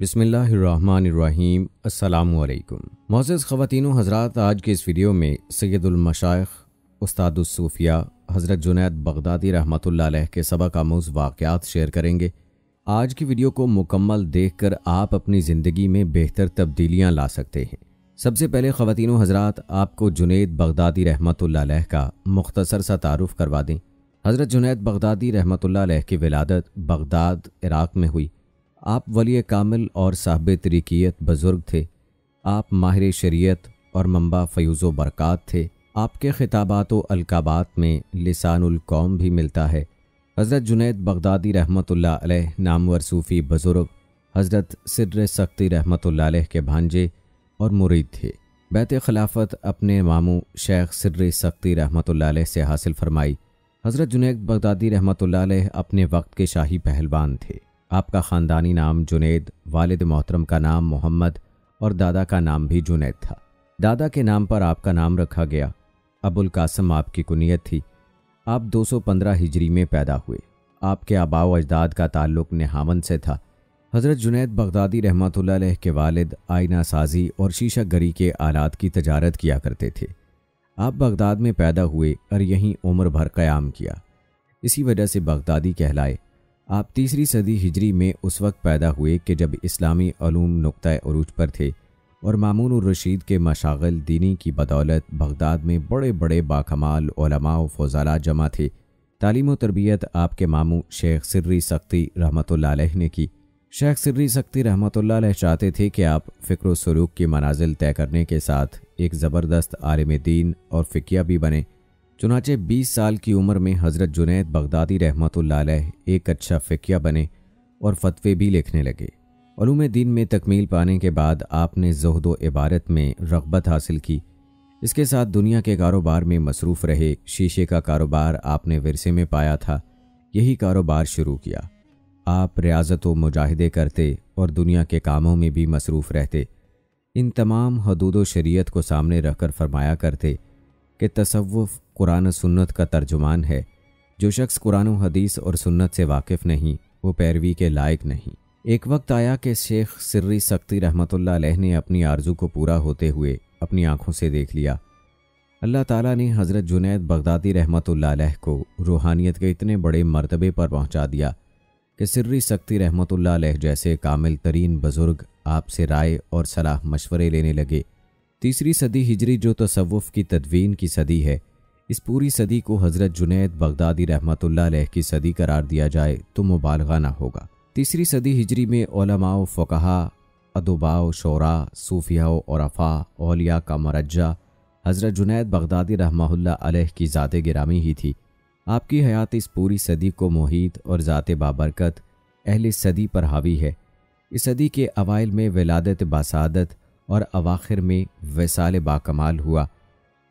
बिस्मिल्लाहिर्रहमानिर्रहीम, अस्सलामुअलैकुम। मोअज़्ज़िज़ ख़वातीनो हज़रात, आज के इस वीडियो में सैयदुल मशाइख़ उस्तादुस सूफिया हज़रत जुनैद बग़दादी रहमतुल्लाह अलैह के सबक आमूज़ वाक़यात शेयर करेंगे। आज की वीडियो को मुकम्मल देखकर आप अपनी ज़िंदगी में बेहतर तब्दीलियाँ ला सकते हैं। सबसे पहले ख़वातीनो हज़रात, आपको जुनैद बग़दादी रहमतुल्लाह अलैह का मुख्तसर सा तारुफ़ करवा दें। हज़रत जुनैद बग़दादी रहमतुल्लाह अलैह की विलादत बगदाद इराक़ में हुई। आप वली कामिल और साहिब तरीक़त बुज़ुर्ग थे। आप माहिर शरीयत और मंबा फ़यूज़ो बरक़ात थे। आपके खिताबात व अलकाबात में लिसानुल कौम भी मिलता है। हज़रत जुनैद बग़दादी रहमतुल्लाह अलैह नामवर सूफ़ी बुज़ुर्ग हज़रत सिर्र सक्ती रहमतुल्लाह अलैह के भांजे और मुरीद थे। बैत खिलाफत अपने मामू शेख सिर्र सक्ती रहमतुल्लाह अलैह से हासिल फ़रमाई। हज़रत जुनैद बग़दादी रहमतुल्लाह अलैह अपने वक्त के शाही पहलवान थे। आपका ख़ानदानी नाम जुनैद, वालिद मोहतरम का नाम मोहम्मद और दादा का नाम भी जुनैद था। दादा के नाम पर आपका नाम रखा गया। अबुल कासिम आपकी कुनियत थी। आप 215 हिजरी में पैदा हुए। आपके आबा व अजदाद का ताल्लुक़ नेहावन से था। हज़रत जुनैद बग़दादी रहमतुल्लाह अलैह के वालिद आईना साजी और शीशा गरी के आलात की तजारत किया करते थे। आप बगदाद में पैदा हुए और यहीं उम्र भर क़याम किया, इसी वजह से बगदादी कहलाए। आप 3री सदी हिजरी में उस वक्त पैदा हुए कि जब इस्लामी उलूम नुक्ता उरूज पर थे और मामून रशीद के मशागिल दीनी की बदौलत बगदाद में बड़े बड़े बाकमाल उलमा व फज़ला जमा थे। तालीम व तरबियत आपके मामू शेख सिर्री सक्ती रहमतुल्लाह अलैह ने की। शेख सिर्री सक्ती रहमतुल्लाह अलैह चाहते थे कि आप फ़िक्र सलूक की मनाजिल तय करने के साथ एक ज़बरदस्त आलिम दीन और फ़िकिया भी बने। चुनाचे 20 साल की उम्र में हज़रत जुनैद बग़दादी रहमतुल्लाह अलैह एक अच्छा फ़िकिया बने और फतवे भी लिखने लगे। उलूम दीन में तकमील पाने के बाद आपने ज़ुहद व इबारत में रग़बत हासिल की। इसके साथ दुनिया के कारोबार में मसरूफ़ रहे। शीशे का कारोबार आपने विरसे में पाया था, यही कारोबार शुरू किया। आप रियाज़त व मुजाहिदे करते और दुनिया के कामों में भी मसरूफ़ रहते। इन तमाम हदूद व शरीयत को सामने रखकर फरमाया करते कि तसव्वुफ़ कुरान सुन्नत का तर्जुमान है। जो शख्स कुरान व हदीस और सुन्नत से वाकिफ़ नहीं, वो पैरवी के लायक नहीं। एक वक्त आया कि शेख सिर्री सक्ती रहमतुल्लाह अलैह ने अपनी आरज़ू को पूरा होते हुए अपनी आँखों से देख लिया। अल्लाह ताला ने हज़रत जुनैद बग़दादी रहमतुल्लाह अलैह को रूहानियत के इतने बड़े मरतबे पर पहुँचा दिया कि सिर्री सक्ती रहमतुल्लाह अलैह जैसे कामिल तरीन बुज़ुर्ग आपसे राय और सलाह मशवरे लेने लगे। 3री सदी हिजरी, जो तसव्वुफ़ की तदवीन की सदी है, इस पूरी सदी को हज़रत जुनैद बग़दादी रहमतुल्लाह अलैह की सदी करार दिया जाए तो मुबालगा ना होगा। 3री सदी हिजरी में उलमा व फ़ुक़हा, अदबा व शोरा, सूफिया व उरफ़ा, औलिया का मरज्जा हज़रत जुनैद बग़दादी रहमतुल्लाह अलैह की ज़ाते गिरामी ही थी। आपकी हयात इस पूरी सदी को मुहीत और ज़ाते बाबरकत अहले सदी पर हावी है। इस सदी के अवाइल में विलादत बासादत और अवाखिर में वसाल बाकमाल हुआ।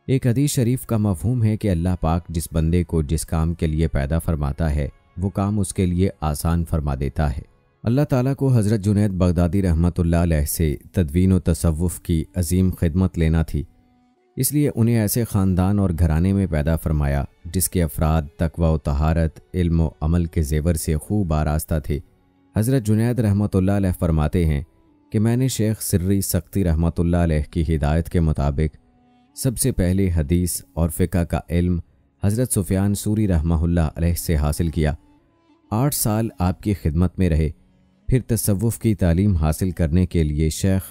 एक हदीस शरीफ का मफहूम है कि अल्लाह पाक जिस बंदे को जिस काम के लिए पैदा फरमाता है, वो काम उसके लिए आसान फरमा देता है। अल्लाह ताला को हज़रत जुनैद बग़दादी रहमतुल्लाह अलैह से तदवीन व तसव्वुफ़ की अजीम खिदमत लेना थी, इसलिए उन्हें ऐसे ख़ानदान और घराने में पैदा फरमाया जिसके अफराद तकवा व तहारत, इल्म व अमल के जेवर से खूब आरास्ता थे। हज़रत जुनैद रहमतुल्लाह अलैह फरमाते हैं कि मैंने शेख सिर्री सक्ती रहमतुल्लाह अलैह की हिदायत के मुताबिक सबसे पहले हदीस और फ़िक़्ह का इल्म हज़रत सुफियान सूरी रहमतुल्लाह अलैह से हासिल किया। 8 साल आपकी खिदमत में रहे। फिर तसव्वुफ़ की तालीम हासिल करने के लिए शेख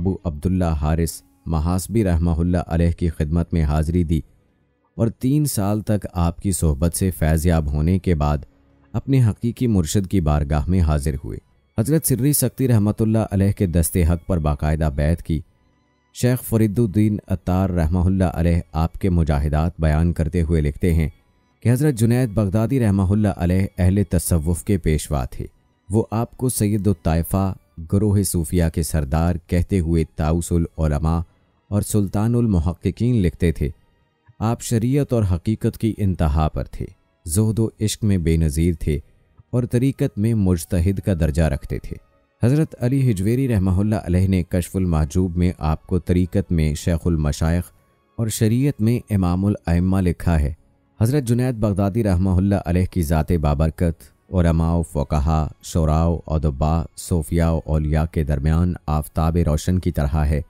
अबू अब्दुल्ला हारिस महासबी रहमतुल्लाह अलैह की खिदमत में हाज़री दी और 3 साल तक आपकी सोहबत से फैज़याब होने के बाद अपने हकीकी मुर्शिद की बारगाह में हाज़िर हुए। हज़रत सिर्री सक्ती रहमतुल्लाह अलैह के दस्ते हक़ पर बाकायदा बैत की। शेख फ़रीदुद्दीन अत्तार रहमतुल्लाह अलैह आपके मुजाहिदात बयान करते हुए लिखते हैं कि हज़रत जुनैद बग़दादी रहमतुल्लाह अलैह अहले तसव्वुफ़ के पेशवा थे। वो आपको सैयदुत ताइफ़ा, गरोह सूफिया के सरदार कहते हुए ताउसुल उलमा और सुल्तानुल मुहक्किकीन लिखते थे। आप शरीयत और हकीकत की इंतहा पर थे, ज़ुहद व इश्क में बेनज़ीर थे और तरीक़त में मुज्तहिद का दर्जा रखते थे। हज़रत अली हिजवेरी रहमतुल्लाह अलैह ने कश्फुल महजूब में आपको तरीक़त में शेखुल मशाइख़ और शरीयत में इमामुल अइम्मा लिखा है। हज़रत जुनैद बग़दादी रहमतुल्लाह अलैह की ज़ात बाबरकत उलमा, फ़ुक़हा, शुरा, अदबा, सोफिया, औलिया के दरमियान आफ्ताब रोशन की तरह है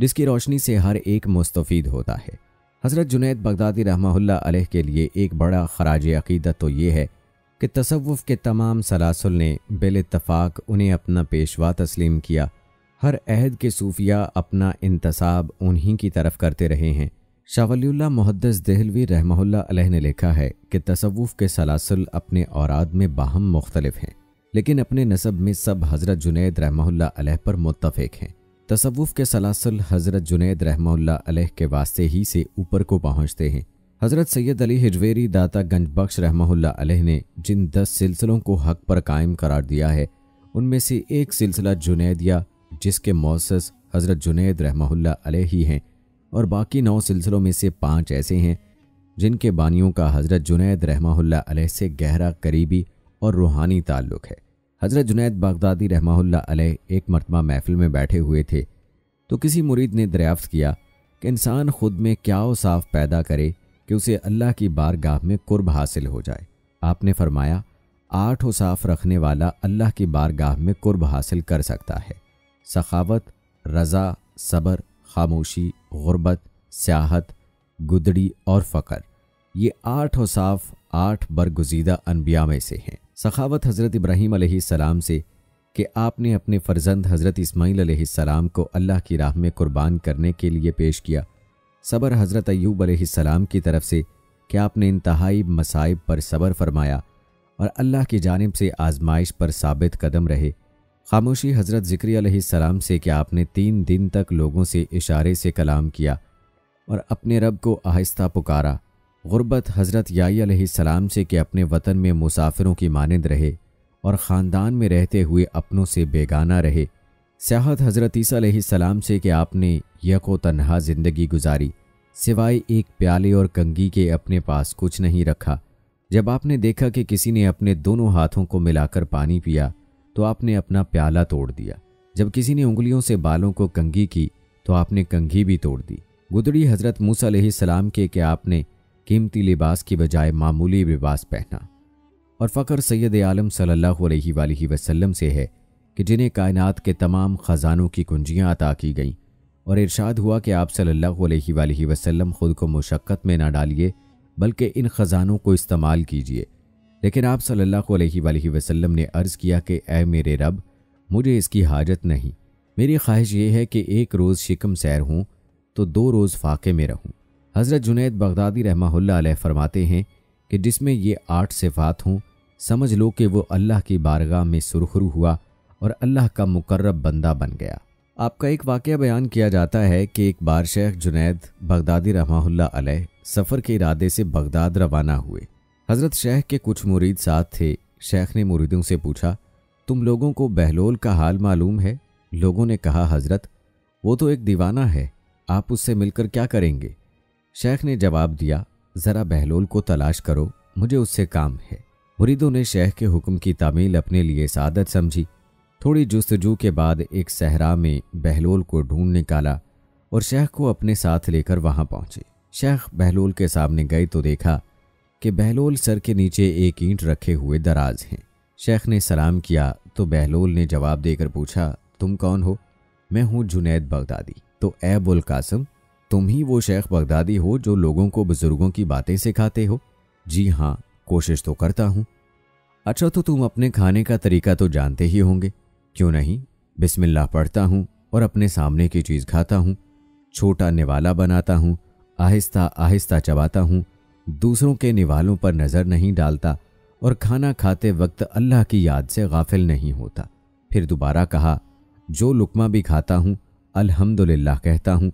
जिसकी रोशनी से हर एक मुस्तफ़ीद होता है। हज़रत जुनैद बगदादी रहमतुल्लाह अलैह के लिए एक बड़ा खराज अक़ीदत तो ये है कि तसव्वुफ़ के तमाम सलासुल ने बिल-इत्तिफ़ाक़ उन्हें अपना पेशवा तस्लीम किया। हर अहद के सूफिया अपना इंतसाब उन्हीं की तरफ करते रहे हैं। शाह वलीउल्लाह मुहद्दिस देहलवी रहमतुल्लाह अलैह ने लिखा है कि तसव्वुफ़ के सलासुल अपने औराद में बाहम मुख्तलिफ हैं, लेकिन अपने नसब में सब हज़रत जुनैद रहमतुल्लाह अलैह पर मुत्तफ़िक़ हैं। तसव्वुफ़ के सलासुल हज़रत जुनैद रहमतुल्लाह अलैह के वास्ते ही से ऊपर को पहुँचते हैं। हज़रत सैयद अली हिजवेरी दाता गंजबख्श रहमतुल्लाह अलैह ने जिन 10 सिलसिलों को हक़ पर कायम करार दिया है, उनमें से एक सिलसिला जुनैदिया जिसके मौसस हज़रत जुनैद रहमतुल्लाह अलैह ही हैं, और बाकी 9 सिलसिलों में से 5 ऐसे हैं जिनके बानियों का हज़रत जुनैद रहमतुल्लाह अलैह से गहरा करीबी और रूहानी ताल्लुक़ है। हज़रत जुनैद बगदादी रहमतुल्लाह अलैह एक मरतबा महफिल में बैठे हुए थे तो किसी मुरीद ने दरियाफ़्त किया कि इंसान ख़ुद में क्या औसाफ़ पैदा करे कि उसे अल्लाह की बारगाह में कुर्ब हासिल हो जाए। आपने फरमाया, 8 औसाफ़ रखने वाला अल्लाह की बारगाह में कुर्ब हासिल कर सकता है: सखावत, रज़ा, सब्र, खामोशी, गुर्बत, सियाहत, गुदड़ी और फ़क़र। ये 8 औसाफ़ 8 बरगुज़ीदा अनबिया में से हैं। सखावत हज़रत इब्राहीम अलैहिस्सलाम से कि आपने अपने फ़र्जंद हज़रत इस्माईल अलैहिस्सलाम को अल्लाह की राह में कुर्बान करने के लिए पेश किया। सबर हज़रत अय्यूब अलैहिस्सलाम की तरफ से कि आपने इंतहाई मसाइब पर सबर फरमाया और अल्लाह की जानिब से आजमाइश पर साबित कदम रहे। खामोशी हज़रत ज़िक्री अलैहिस्सलाम से कि आपने 3 दिन तक लोगों से इशारे से कलाम किया और अपने रब को आहिस्ता पुकारा। गुर्बत हज़रत याई अलैहिस्सलाम से कि अपने वतन में मुसाफिरों की मानंद रहे और ख़ानदान में रहते हुए अपनों से बेगाना रहे। सियाहत हज़रत ईसा अलैहिस्सलाम से कि आपने यको तन्हा ज़िंदगी गुजारी, सिवाय एक प्याले और कंगी के अपने पास कुछ नहीं रखा। जब आपने देखा कि किसी ने अपने दोनों हाथों को मिलाकर पानी पिया तो आपने अपना प्याला तोड़ दिया। जब किसी ने उंगलियों से बालों को कंगी की तो आपने कंगी भी तोड़ दी। गुदड़ी हज़रत मूसा अलैहिस्सलाम के कि आपने कीमती लिबास की बजाय मामूली लिबास पहना। और फ़क़र सैयद आलम सल्लल्लाहु अलैहि वसल्लम से है कि जिन्हें कायनात के तमाम ख़ज़ानों की कुंजियाँ अता की गईं। और इरशाद हुआ कि आप सल्लल्लाहु अलैहि वसल्लम ख़ुद को मुशक्क़त में ना डालिए बल्कि इन ख़ज़ानों को इस्तेमाल कीजिए। लेकिन आप सल्लल्लाहु अलैहि वसल्लम ने अर्ज़ किया कि ऐ मेरे रब, मुझे इसकी हाजत नहीं। मेरी ख्वाहिश ये है कि एक रोज़ शिकम सैर हूँ तो 2 रोज़ फ़ाक़े में रहूँ। हज़रत जुनैद बगदादी रहमतुल्लाह अलैह फरमाते हैं कि जिसमें ये 8 सिफ़ात हों, समझ लो कि वो अल्लाह की बारगाह में सुरखरू हुआ और अल्लाह का मुकर्रब बंदा बन गया। आपका एक वाक़या बयान किया जाता है कि एक बार शेख जुनैद बगदादी रहमतुल्लाह अलैह सफ़र के इरादे से बगदाद रवाना हुए। हज़रत शेख के कुछ मुरीद साथ थे। शेख ने मुरीदों से पूछा, तुम लोगों को बहलोल का हाल मालूम है? लोगों ने कहा, हज़रत वो तो एक दीवाना है, आप उससे मिलकर क्या करेंगे? शेख ने जवाब दिया, ज़रा बहलोल को तलाश करो, मुझे उससे काम है। मुरीदों ने शेख के हुक्म की तामील अपने लिए सादत समझी। थोड़ी जुस्तजू के बाद एक सहरा में बहलोल को ढूंढ निकाला और शेख को अपने साथ लेकर वहां पहुंचे। शेख बहलोल के सामने गए तो देखा कि बहलोल सर के नीचे एक ईंट रखे हुए दराज हैं। शेख ने सलाम किया तो बहलोल ने जवाब देकर पूछा, तुम कौन हो? मैं हूं जुनैद बगदादी। तो ऐ बुल कासम, तुम ही वो शेख बगदादी हो जो लोगों को बुजुर्गों की बातें सिखाते हो? जी हाँ, कोशिश तो करता हूँ। अच्छा, तो तुम अपने खाने का तरीका तो जानते ही होंगे? क्यों नहीं, बिस्मिल्लाह पढ़ता हूँ और अपने सामने की चीज़ खाता हूँ, छोटा निवाला बनाता हूँ, आहिस्ता आहिस्ता चबाता हूँ, दूसरों के निवालों पर नज़र नहीं डालता और खाना खाते वक्त अल्लाह की याद से गाफिल नहीं होता। फिर दोबारा कहा, जो लुकमा भी खाता हूँ अल्हम्दुलिल्लाह कहता हूँ,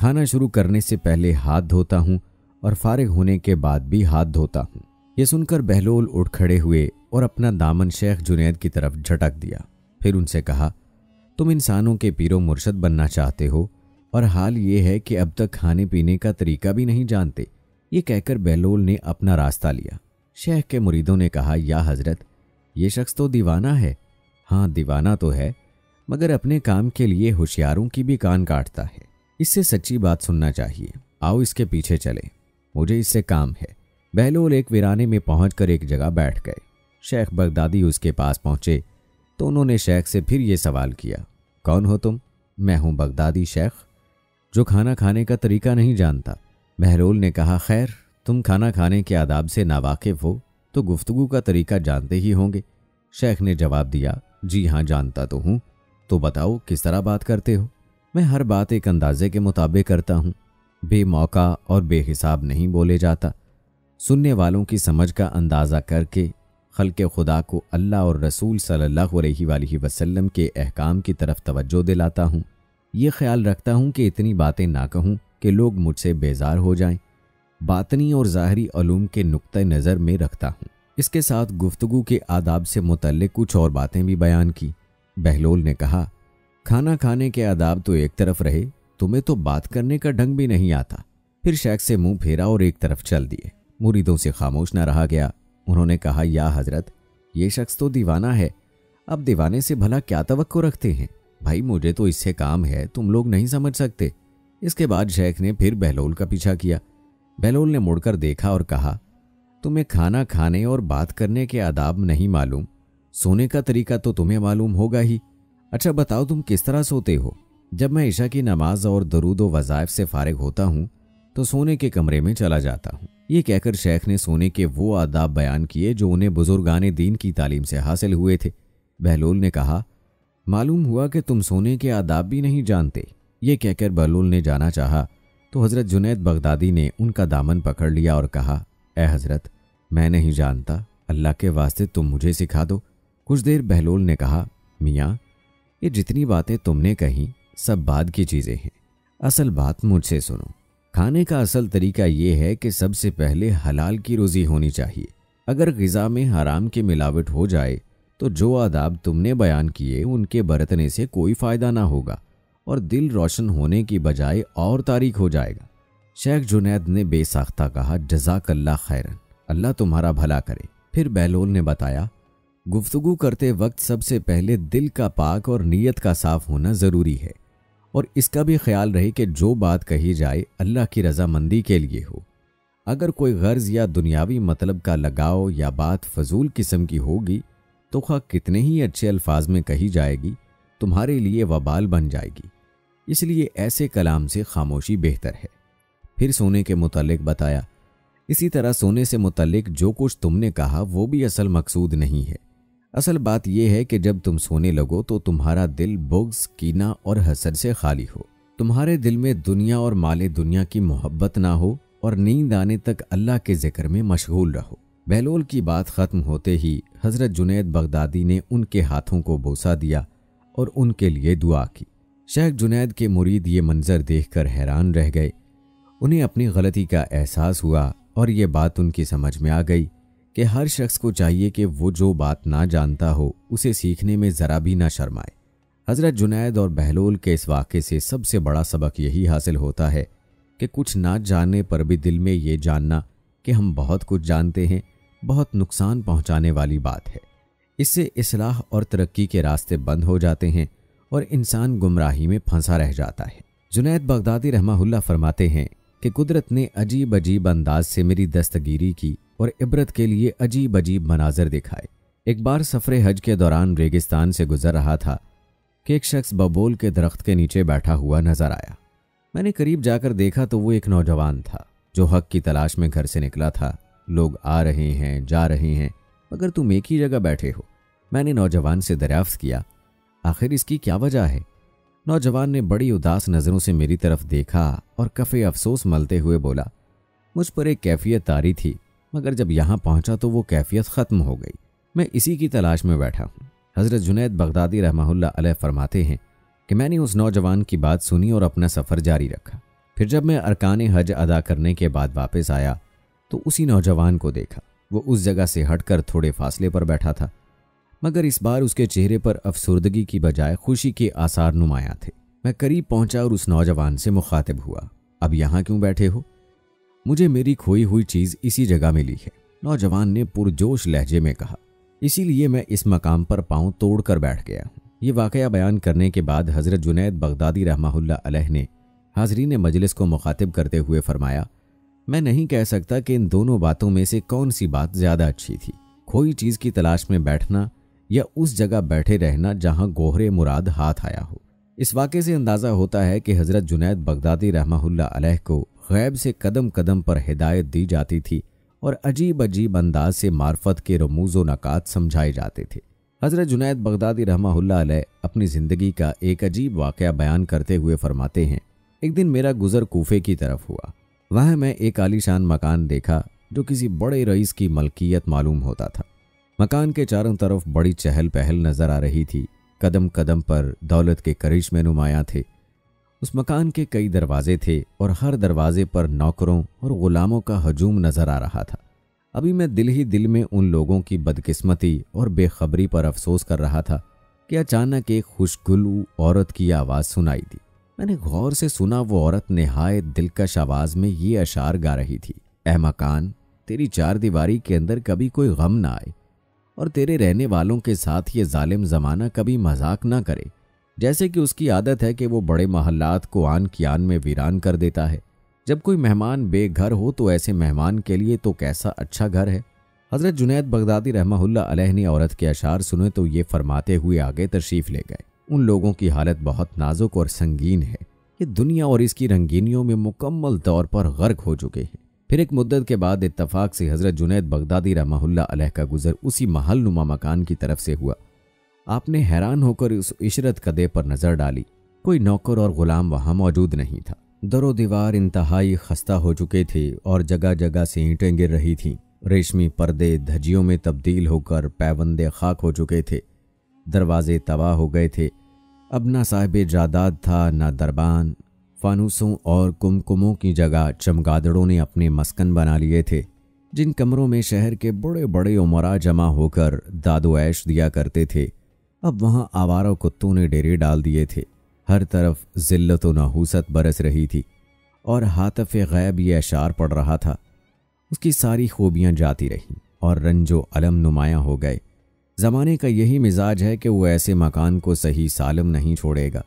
खाना शुरू करने से पहले हाथ धोता हूँ और फारिग होने के बाद भी हाथ धोता हूँ। ये सुनकर बहलोल उठ खड़े हुए और अपना दामन शेख जुनैद की तरफ झटक दिया। फिर उनसे कहा, तुम इंसानों के पीरो मुर्शद बनना चाहते हो और हाल ये है कि अब तक खाने पीने का तरीका भी नहीं जानते। ये कहकर बहलोल ने अपना रास्ता लिया। शेख के मुरीदों ने कहा, या हज़रत, ये शख्स तो दीवाना है। हाँ, दीवाना तो है, मगर अपने काम के लिए होशियारों की भी कान काटता है। इससे सच्ची बात सुनना चाहिए, आओ इसके पीछे चले, मुझे इससे काम है। बहलोल एक वीराने में पहुँच कर एक जगह बैठ गए। शेख बगदादी उसके पास पहुंचे तो उन्होंने शेख से फिर ये सवाल किया, कौन हो तुम? मैं हूं बगदादी शेख, जो खाना खाने का तरीका नहीं जानता। महलोल ने कहा, खैर तुम खाना खाने के आदाब से नावाकिफ हो तो गुफ्तगू का तरीका जानते ही होंगे। शेख ने जवाब दिया, जी हाँ जानता तो हूँ, तो बताओ किस तरह बात करते हो? मैं हर बात एक अंदाजे के मुताबिक करता हूँ, बेमौका और बेहिसाब नहीं बोले जाता। सुनने वालों की समझ का अंदाज़ा करके खल्के खुदा को अल्लाह और रसूल सल्लल्लाहु अलैहि वसल्लम के अहकाम की तरफ तवज्जो दिलाता हूँ। ये ख्याल रखता हूँ कि इतनी बातें ना कहूँ कि लोग मुझसे बेजार हो जाएं। बातनी और ज़ाहरी उलूम के नुक्ते नज़र में रखता हूँ। इसके साथ गुफ्तगू के आदाब से मुतल्लिक़ कुछ और बातें भी बयान की। बहलोल ने कहा, खाना खाने के आदाब तो एक तरफ रहे, तुम्हें तो बात करने का ढंग भी नहीं आता। फिर शेख से मुंह फेरा और एक तरफ चल दिए। मुरीदों से खामोश न रहा गया। उन्होंने कहा, या हजरत, ये शख्स तो दीवाना है। अब दीवाने से भला क्या तवक्को रखते हैं? भाई मुझे तो इससे काम है, तुम लोग नहीं समझ सकते। इसके बाद शेख ने फिर बहलोल का पीछा किया। बहलोल ने मुड़कर देखा और कहा, तुम्हें खाना खाने और बात करने के आदाब नहीं मालूम, सोने का तरीका तो तुम्हें मालूम होगा ही। अच्छा बताओ तुम किस तरह सोते हो? जब मैं इशा की नमाज और दरूद व वज़ाइफ से फारिग होता हूँ तो सोने के कमरे में चला जाता हूँ। ये कहकर शेख ने सोने के वो आदाब बयान किए जो उन्हें बुजुर्गान दीन की तालीम से हासिल हुए थे। बहलोल ने कहा, मालूम हुआ कि तुम सोने के आदाब भी नहीं जानते। ये कहकर बहलोल ने जाना चाहा तो हज़रत जुनैद बगदादी ने उनका दामन पकड़ लिया और कहा, ए हज़रत, मैं नहीं जानता, अल्लाह के वास्ते तुम मुझे सिखा दो। कुछ देर बहलोल ने कहा, मियाँ ये जितनी बातें तुमने कहीं सब बाद की चीज़ें हैं, असल बात मुझसे सुनो। खाने का असल तरीका ये है कि सबसे पहले हलाल की रोज़ी होनी चाहिए। अगर ग़िज़ा में हराम की मिलावट हो जाए तो जो आदाब तुमने बयान किए उनके बरतने से कोई फ़ायदा ना होगा और दिल रोशन होने की बजाय और तारीख हो जाएगा। शेख जुनैद ने बेसाख्ता कहा, जज़ाकल्लाह खैरन, अल्लाह तुम्हारा भला करे। फिर बहलोल ने बताया, गुफ्तगू करते वक्त सबसे पहले दिल का पाक और नीयत का साफ़ होना ज़रूरी है और इसका भी ख्याल रहे कि जो बात कही जाए अल्लाह की रजामंदी के लिए हो। अगर कोई गर्ज़ या दुनियावी मतलब का लगाव या बात फजूल किस्म की होगी तो ख्वाह कितने ही अच्छे अल्फाज में कही जाएगी, तुम्हारे लिए वबाल बन जाएगी। इसलिए ऐसे कलाम से खामोशी बेहतर है। फिर सोने के मुतालिक बताया, इसी तरह सोने से मुतालिक जो कुछ तुमने कहा वो भी असल मकसूद नहीं है। असल बात यह है कि जब तुम सोने लगो तो तुम्हारा दिल बुग़्ज़, कीना और हसद से खाली हो, तुम्हारे दिल में दुनिया और माले दुनिया की मोहब्बत ना हो और नींद आने तक अल्लाह के ज़िक्र में मशगूल रहो। बहलोल की बात ख़त्म होते ही हज़रत जुनैद बगदादी ने उनके हाथों को बूसा दिया और उनके लिए दुआ की। शेख जुनैद के मुरीद ये मंज़र देखकर हैरान रह गए। उन्हें अपनी गलती का एहसास हुआ और ये बात उनकी समझ में आ गई कि हर शख्स को चाहिए कि वो जो बात ना जानता हो उसे सीखने में ज़रा भी ना शर्माए। हज़रत जुनैद और बहलोल के इस वाक़े से सबसे बड़ा सबक यही हासिल होता है कि कुछ ना जानने पर भी दिल में ये जानना कि हम बहुत कुछ जानते हैं बहुत नुकसान पहुँचाने वाली बात है। इससे इस्लाह और तरक्की के रास्ते बंद हो जाते हैं और इंसान गुमराही में फंसा रह जाता है। जुनैद बगदादी रहमतुल्लाह फरमाते हैं कि कुदरत ने अजीब अजीब अंदाज से मेरी दस्तगीरी की और इबरत के लिए अजीब अजीब मनाजर दिखाए। एक बार सफ़रे हज के दौरान रेगिस्तान से गुजर रहा था कि एक शख्स बबूल के दरख्त के नीचे बैठा हुआ नजर आया। मैंने करीब जाकर देखा तो वो एक नौजवान था जो हक की तलाश में घर से निकला था। लोग आ रहे हैं जा रहे हैं मगर तुम एक ही जगह बैठे हो। मैंने नौजवान से दरियाफ्त किया, आखिर इसकी क्या वजह है? नौजवान ने बड़ी उदास नज़रों से मेरी तरफ देखा और कफ़े अफसोस मलते हुए बोला, मुझ पर एक कैफियत तारी थी मगर जब यहाँ पहुँचा तो वो कैफियत ख़त्म हो गई। मैं इसी की तलाश में बैठा हूँ। हज़रत जुनैद बगदादी रहमतुल्लाह अलैह फरमाते हैं कि मैंने उस नौजवान की बात सुनी और अपना सफ़र जारी रखा। फिर जब मैं अरकान हज अदा करने के बाद वापस आया तो उसी नौजवान को देखा। वो उस जगह से हटकर थोड़े फासले पर बैठा था मगर इस बार उसके चेहरे पर अफसुर्दगी की बजाय खुशी के आसार नुमायां थे। मैं करीब पहुंचा और उस नौजवान से मुखातिब हुआ, अब यहाँ क्यों बैठे हो? मुझे मेरी खोई हुई चीज़ इसी जगह मिली है, नौजवान ने पुरजोश लहजे में कहा, इसीलिए मैं इस मकाम पर पाँव तोड़कर बैठ गया। ये वाकया बयान करने के बाद हज़रत जुनैद बगदादी रहमतुल्लाह अलैह ने हाज़रीन मजलिस को मुखातिब करते हुए फरमाया, मैं नहीं कह सकता कि इन दोनों बातों में से कौन सी बात ज़्यादा अच्छी थी। खोई चीज़ की तलाश में बैठना या उस जगह बैठे रहना जहां गोहरे मुराद हाथ आया हो। इस वाक़े से अंदाज़ा होता है कि हज़रत जुनैद बगदादी रहमतुल्लाह अलैह को गैब से कदम कदम पर हिदायत दी जाती थी और अजीब अजीब अंदाज से मार्फत के रमूज़ व नकात समझाए जाते थे। हज़रत जुनैद बगदादी रहमतुल्लाह अलैह अपनी ज़िंदगी का एक अजीब वाक़या बयान करते हुए फरमाते हैं, एक दिन मेरा गुज़र कूफे की तरफ हुआ। वहाँ मैं एक आलीशान मकान देखा जो किसी बड़े रईस की मलकियत मालूम होता था। मकान के चारों तरफ बड़ी चहल पहल नज़र आ रही थी, कदम कदम पर दौलत के करिश्मे नुमाया थे। उस मकान के कई दरवाजे थे और हर दरवाजे पर नौकरों और ग़ुलामों का हजूम नज़र आ रहा था। अभी मैं दिल ही दिल में उन लोगों की बदकिस्मती और बेखबरी पर अफसोस कर रहा था कि अचानक एक खुशगुलू औरत की आवाज़ सुनाई दी। मैंने गौर से सुना, वो औरत नहायत दिलकश आवाज़ में ये अशार गा रही थी, ऐ मकान, तेरी चार दीवारी के अंदर कभी कोई गम ना आए और तेरे रहने वालों के साथ ये जालिम ज़माना कभी मजाक ना करे। जैसे कि उसकी आदत है कि वो बड़े महल्लात को आन की आन में वीरान कर देता है। जब कोई मेहमान बेघर हो तो ऐसे मेहमान के लिए तो कैसा अच्छा घर है। हज़रत जुनैद बगदादी रहमतुल्लाह अलैह ने औरत के अशार सुने तो ये फरमाते हुए आगे तशरीफ़ ले गए, उन लोगों की हालत बहुत नाजुक और संगीन है, ये दुनिया और इसकी रंगीनियों में मुकम्मल तौर पर गर्क हो चुके हैं। फिर एक मुद्दत के बाद इत्तफ़ाक़ से हज़रत जुनैद बगदादी रहमतुल्लाह अलैह का गुज़र उसी महल नुमा मकान की तरफ से हुआ। आपने हैरान होकर उस इशरत कदे पर नज़र डाली, कोई नौकर और ग़ुलाम वहाँ मौजूद नहीं था। दरो दीवार इंतहाई खस्ता हो चुके थे और जगह जगह से ईंटें गिर रही थीं। रेशमी पर्दे धज्जियों में तब्दील होकर पैबंदे खाक हो चुके थे। दरवाजे तबाह हो गए थे। अब ना साहिब जायदाद था ना दरबान। फानूसों और कुमकुमों की जगह चमगादड़ों ने अपने मस्कन बना लिए थे। जिन कमरों में शहर के बड़े बड़े उमरा जमा होकर दादो ऐश दिया करते थे, अब वहाँ आवारा कुत्तों ने डेरे डाल दिए थे। हर तरफ ज़िल्लत व नाहूसत बरस रही थी और हातफ़े ग़ैब ये अशार पड़ रहा था। उसकी सारी खूबियाँ जाती रहीं और रंजो अलम नुमायाँ हो गए। ज़माने का यही मिजाज है कि वो ऐसे मकान को सही सालम नहीं छोड़ेगा।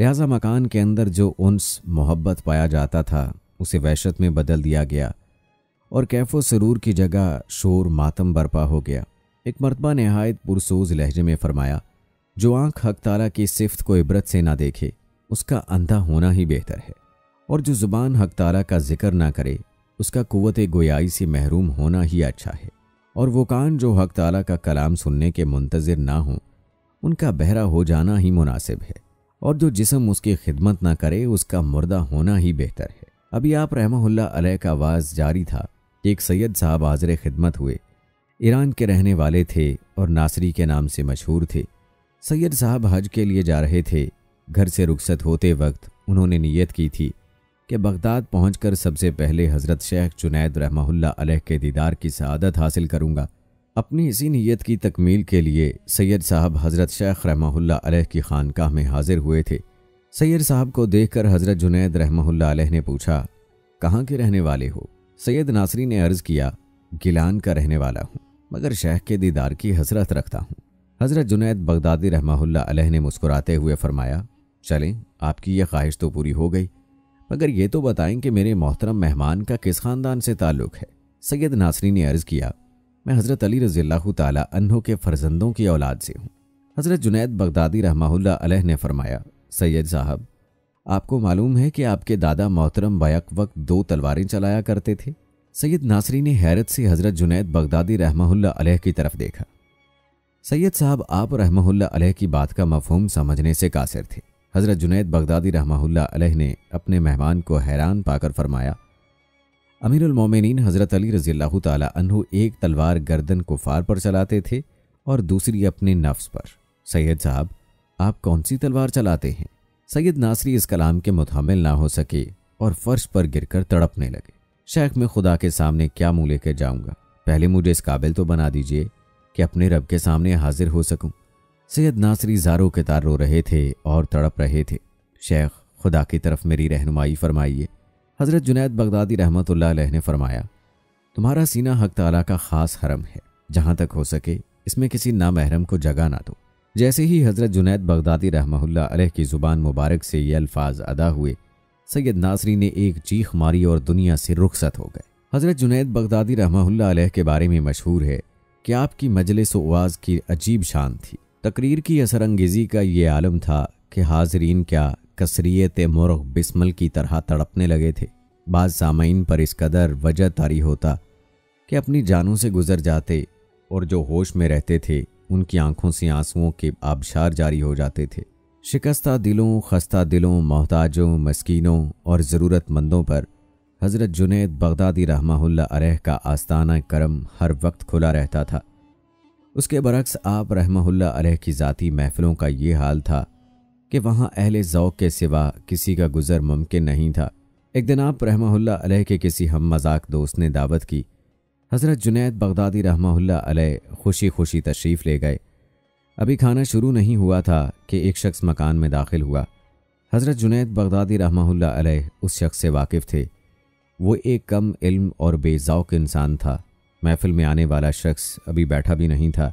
लिहाजा मकान के अंदर जो उन्स मोहब्बत पाया जाता था उसे वहशत में बदल दिया गया और कैफ़ो सरूर की जगह शोर मातम बरपा हो गया। एक मरतबा नहायत पुरसोज लहजे में फरमाया, जो आँख हक ताला की सिफ्त को इबरत से ना देखे उसका अंधा होना ही बेहतर है और जो ज़ुबान हक ताला का जिक्र ना करे उसका कुव्वते गोयाई से महरूम होना ही अच्छा है और वो कान जो हक ताला का कलाम सुनने के मुंतज़िर ना हों उनका बहरा हो जाना ही मुनासिब है और जो जिस्म उसकी खिदमत ना करे उसका मुर्दा होना ही बेहतर है। अभी आप रहमतुल्लाह अलैह का आवाज़ जारी था, एक सैयद साहब हाज़िर खिदमत हुए। ईरान के रहने वाले थे और नासरी के नाम से मशहूर थे। सैयद साहब हज के लिए जा रहे थे। घर से रुखसत होते वक्त उन्होंने नियत की थी कि बगदाद पहुंचकर सबसे पहले हज़रत शेख जुनैद रहमतुल्लाह अलैह के दीदार की सआदत हासिल करूंगा। अपनी इसी नियत की तकमील के लिए सैयद साहब हज़रत शेख रहमतुल्लाह अलैह की खानकाह में हाजिर हुए थे। सैयद साहब को देखकर हज़रत जुनैद रहमतुल्लाह अलैह ने पूछा, कहाँ के रहने वाले हो? सैयद नासरी ने अर्ज़ किया, गिलान का रहने वाला हूँ मगर शेख के दीदार की हसरत रखता हूँ। हज़रत जुनैद बगदादी रहमतुल्लाह अलैह ने मुस्कुराते हुए फरमाया, चलें, आपकी ये ख्वाहिश तो पूरी हो गई मगर ये तो बताएं कि मेरे मोहतरम मेहमान का किस ख़ानदान से ताल्लुक़ है। सैयद नासरी ने अर्ज़ किया, मैं हज़रत अली रज़ियल्लाहु ताला अन्हो के फ़र्जंदों की औलाद से हूँ। हज़रत जुनैद बगदादी रहमतुल्लाह अलैह ने फरमाया, सैयद साहब, आपको मालूम है कि आपके दादा मोहतरम बैक वक्त दो तलवारें चलाया करते थे? सैयद नासरी ने हैरत से हज़रत जुनैद बगदादी रहमतुल्लाह अलैह की तरफ देखा। सैयद साहब आप रहमतुल्लाह अलैह की बात का मफ़हूम समझने से कासिर थे। हज़रत जुनैद बगदादी रहमतुल्लाह अलैह ने अपने मेहमान को हैरान पाकर फरमाया, अमीरुल मोमिनीन हज़रत अली रज़ियल्लाहु ताला अन्हु एक तलवार गर्दन कुफ़ार पर चलाते थे और दूसरी अपने नफ्स पर। सैयद साहब आप कौन सी तलवार चलाते हैं? सैयद नासरी इस कलाम के मुतामिल ना हो सके और फ़र्श पर गिरकर तड़पने लगे। शेख मैं खुदा के सामने क्या मुँह लेकर जाऊँगा, पहले मुझे इस काबिल तो बना दीजिए कि अपने रब के सामने हाजिर हो सकूँ। सैयद नासरी ज़ारो के तार रो रहे थे और तड़प रहे थे। शेख खुदा की तरफ मेरी रहनुमाई फरमाइए। हज़रत जुनैद बगदादी रहमतुल्लाह अलैह ने फरमाया, तुम्हारा सीना हक ताला का ख़ास हरम है, जहाँ तक हो सके इसमें किसी नामहरम को जगह ना दो। जैसे ही हज़रत जुनैद बगदादी रहमतुल्लाह अलैह की ज़ुबान मुबारक से ये अल्फाज अदा हुए, सैयद नासरी ने एक चीख मारी और दुनिया से रुखसत हो गए। हज़रत जुनैद बगदादी रहमतुल्लाह अलैह के बारे में मशहूर है कि आपकी मजलिस-ओ-वाज़ की अजीब शान थी। तकरीर की असरअंगेज़ी का ये आलम था कि हाजरीन क्या कसरियत मुर्ग़ बिस्मिल की तरह तड़पने लगे थे। बाज़ सामीईन पर इस कदर वजह तारी होता कि अपनी जानों से गुजर जाते और जो होश में रहते थे उनकी आंखों से आंसुओं के आबशार जारी हो जाते थे। शिकस्ता दिलों, खस्ता दिलों, मोहताजों, मस्कीनों और ज़रूरतमंदों पर हज़रत जुनैद बगदादी रहमतुल्लाह अलैह का आस्ताना करम हर वक्त खुला रहता था। उसके बरक्स आप रहमतुल्लाह अलैह की ज़ाती महफ़िलों का ये हाल था कि वहाँ अहले ज़ौक़ के सिवा किसी का गुज़र मुमकिन नहीं था। एक दिन आप रहमतुल्लाह अलैह के किसी हम मजाक दोस्त ने दावत की। हज़रत जुनैद बगदादी रहमतुल्लाह अलैह खुशी खुशी तशरीफ़ ले गए। अभी खाना शुरू नहीं हुआ था कि एक शख्स मकान में दाखिल हुआ। हज़रत जुनैद बगदादी रहमतुल्लाह अलैह उस शख्स से वाकिफ़ थे। वो एक कम इल्म और बेज़ौक़ इंसान था। महफ़िल में आने वाला शख्स अभी बैठा भी नहीं था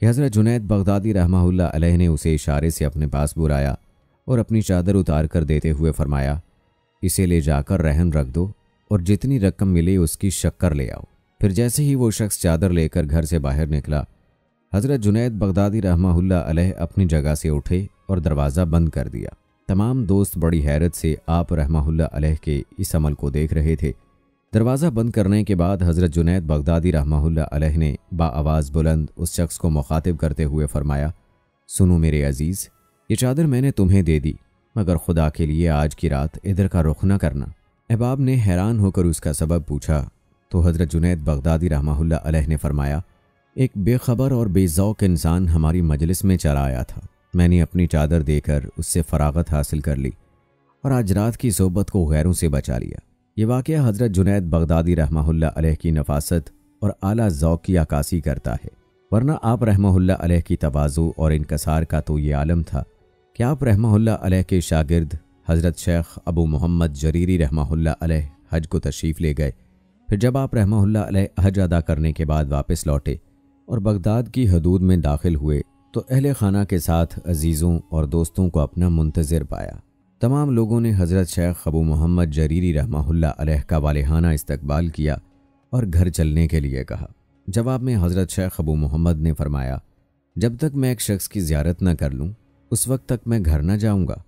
कि हज़रत जुनैद बगदादी रहमतुल्लाह अलैह ने उसे इशारे से अपने पास बुलाया और अपनी चादर उतार कर देते हुए फरमाया, इसे ले जाकर रहन रख दो और जितनी रकम मिले उसकी शक्कर ले आओ। फिर जैसे ही वो शख्स चादर लेकर घर से बाहर निकला, हज़रत जुनैद बगदादी रहमतुल्लाह अलैह अपनी जगह से उठे और दरवाज़ा बंद कर दिया। तमाम दोस्त बड़ी हैरत से आप रहमतुल्लाह अलैह के इस अमल को देख रहे थे। दरवाज़ा बंद करने के बाद हज़रत जुनैद बगदादी रहमतुल्लाह अलैह ने बाआवाज़ बुलंद उस शख्स को मुखातिब करते हुए फरमाया, सुनो मेरे अज़ीज़, ये चादर मैंने तुम्हें दे दी, मगर खुदा के लिए आज की रात इधर का रुख न करना। अहबाब ने हैरान होकर उसका सबब पूछा तो हज़रत जुनैद बगदादी रहमतुल्लाह अलैह ने फरमाया, एक बेखबर और बेज़ौक़ इंसान हमारी मजलिस में चला आया था। मैंने अपनी चादर देकर उससे फरागत हासिल कर ली और आज रात की सोबत को गैरों से बचा लिया। ये वाक़या हज़रत जुनैद बगदादी रहमतुल्लाह अलैह की नफासत और आला ज़ौक़ की अक्कासी करता है, वरना आप रहमतुल्लाह अलैह की तवाज़ु और इनकसार का तो ये आलम था कि आप रहमतुल्लाह अलैह के शागिर्द हज़रत शेख अबू मोहम्मद जरीरी रहमतुल्लाह अलैह हज को तशरीफ़ ले गए। फिर जब आप रहमतुल्लाह अलैह हज अदा करने के बाद वापस लौटे और बगदाद की हदूद में दाखिल हुए तो अहले खाना के साथ अजीज़ों और दोस्तों को अपना मुंतज़िर पाया। तमाम लोगों ने हज़रत शेख अबू मोहम्मद जरीरी रहमतुल्लाह अलैह का वालेहाना इस्तकबाल किया और घर चलने के लिए कहा। जवाब में हज़रत शेख अबू मोहम्मद ने फरमाया, जब तक मैं एक शख्स की ज़ियारत न कर लूँ उस वक्त तक मैं घर न जाऊँगा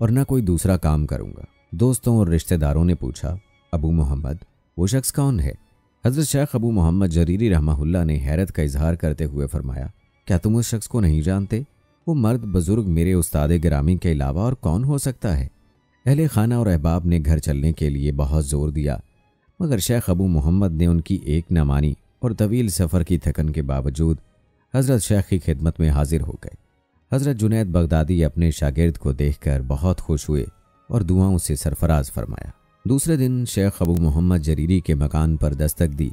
और न कोई दूसरा काम करूँगा। दोस्तों और रिश्तेदारों ने पूछा, अबू मोहम्मद वो शख्स कौन है? हज़रत शेख अबू मोहम्मद जरीरी रहमतुल्लाह ने हैरत का इजहार करते हुए फरमाया, क्या तुम उस शख्स को नहीं जानते? वो मर्द बुजुर्ग मेरे उस्तादे गिरामी के अलावा और कौन हो सकता है? अहले खाना और अहबाब ने घर चलने के लिए बहुत ज़ोर दिया, मगर शेख अबू मोहम्मद ने उनकी एक न मानी और तवील सफ़र की थकन के बावजूद हज़रत शेख की खिदमत में हाजिर हो गए। हज़रत जुनैद बगदादी अपने शागिर्द को देखकर बहुत खुश हुए और दुआओं से सरफराज फरमाया। दूसरे दिन शेख अबू मोहम्मद जरीरी के मकान पर दस्तक दी।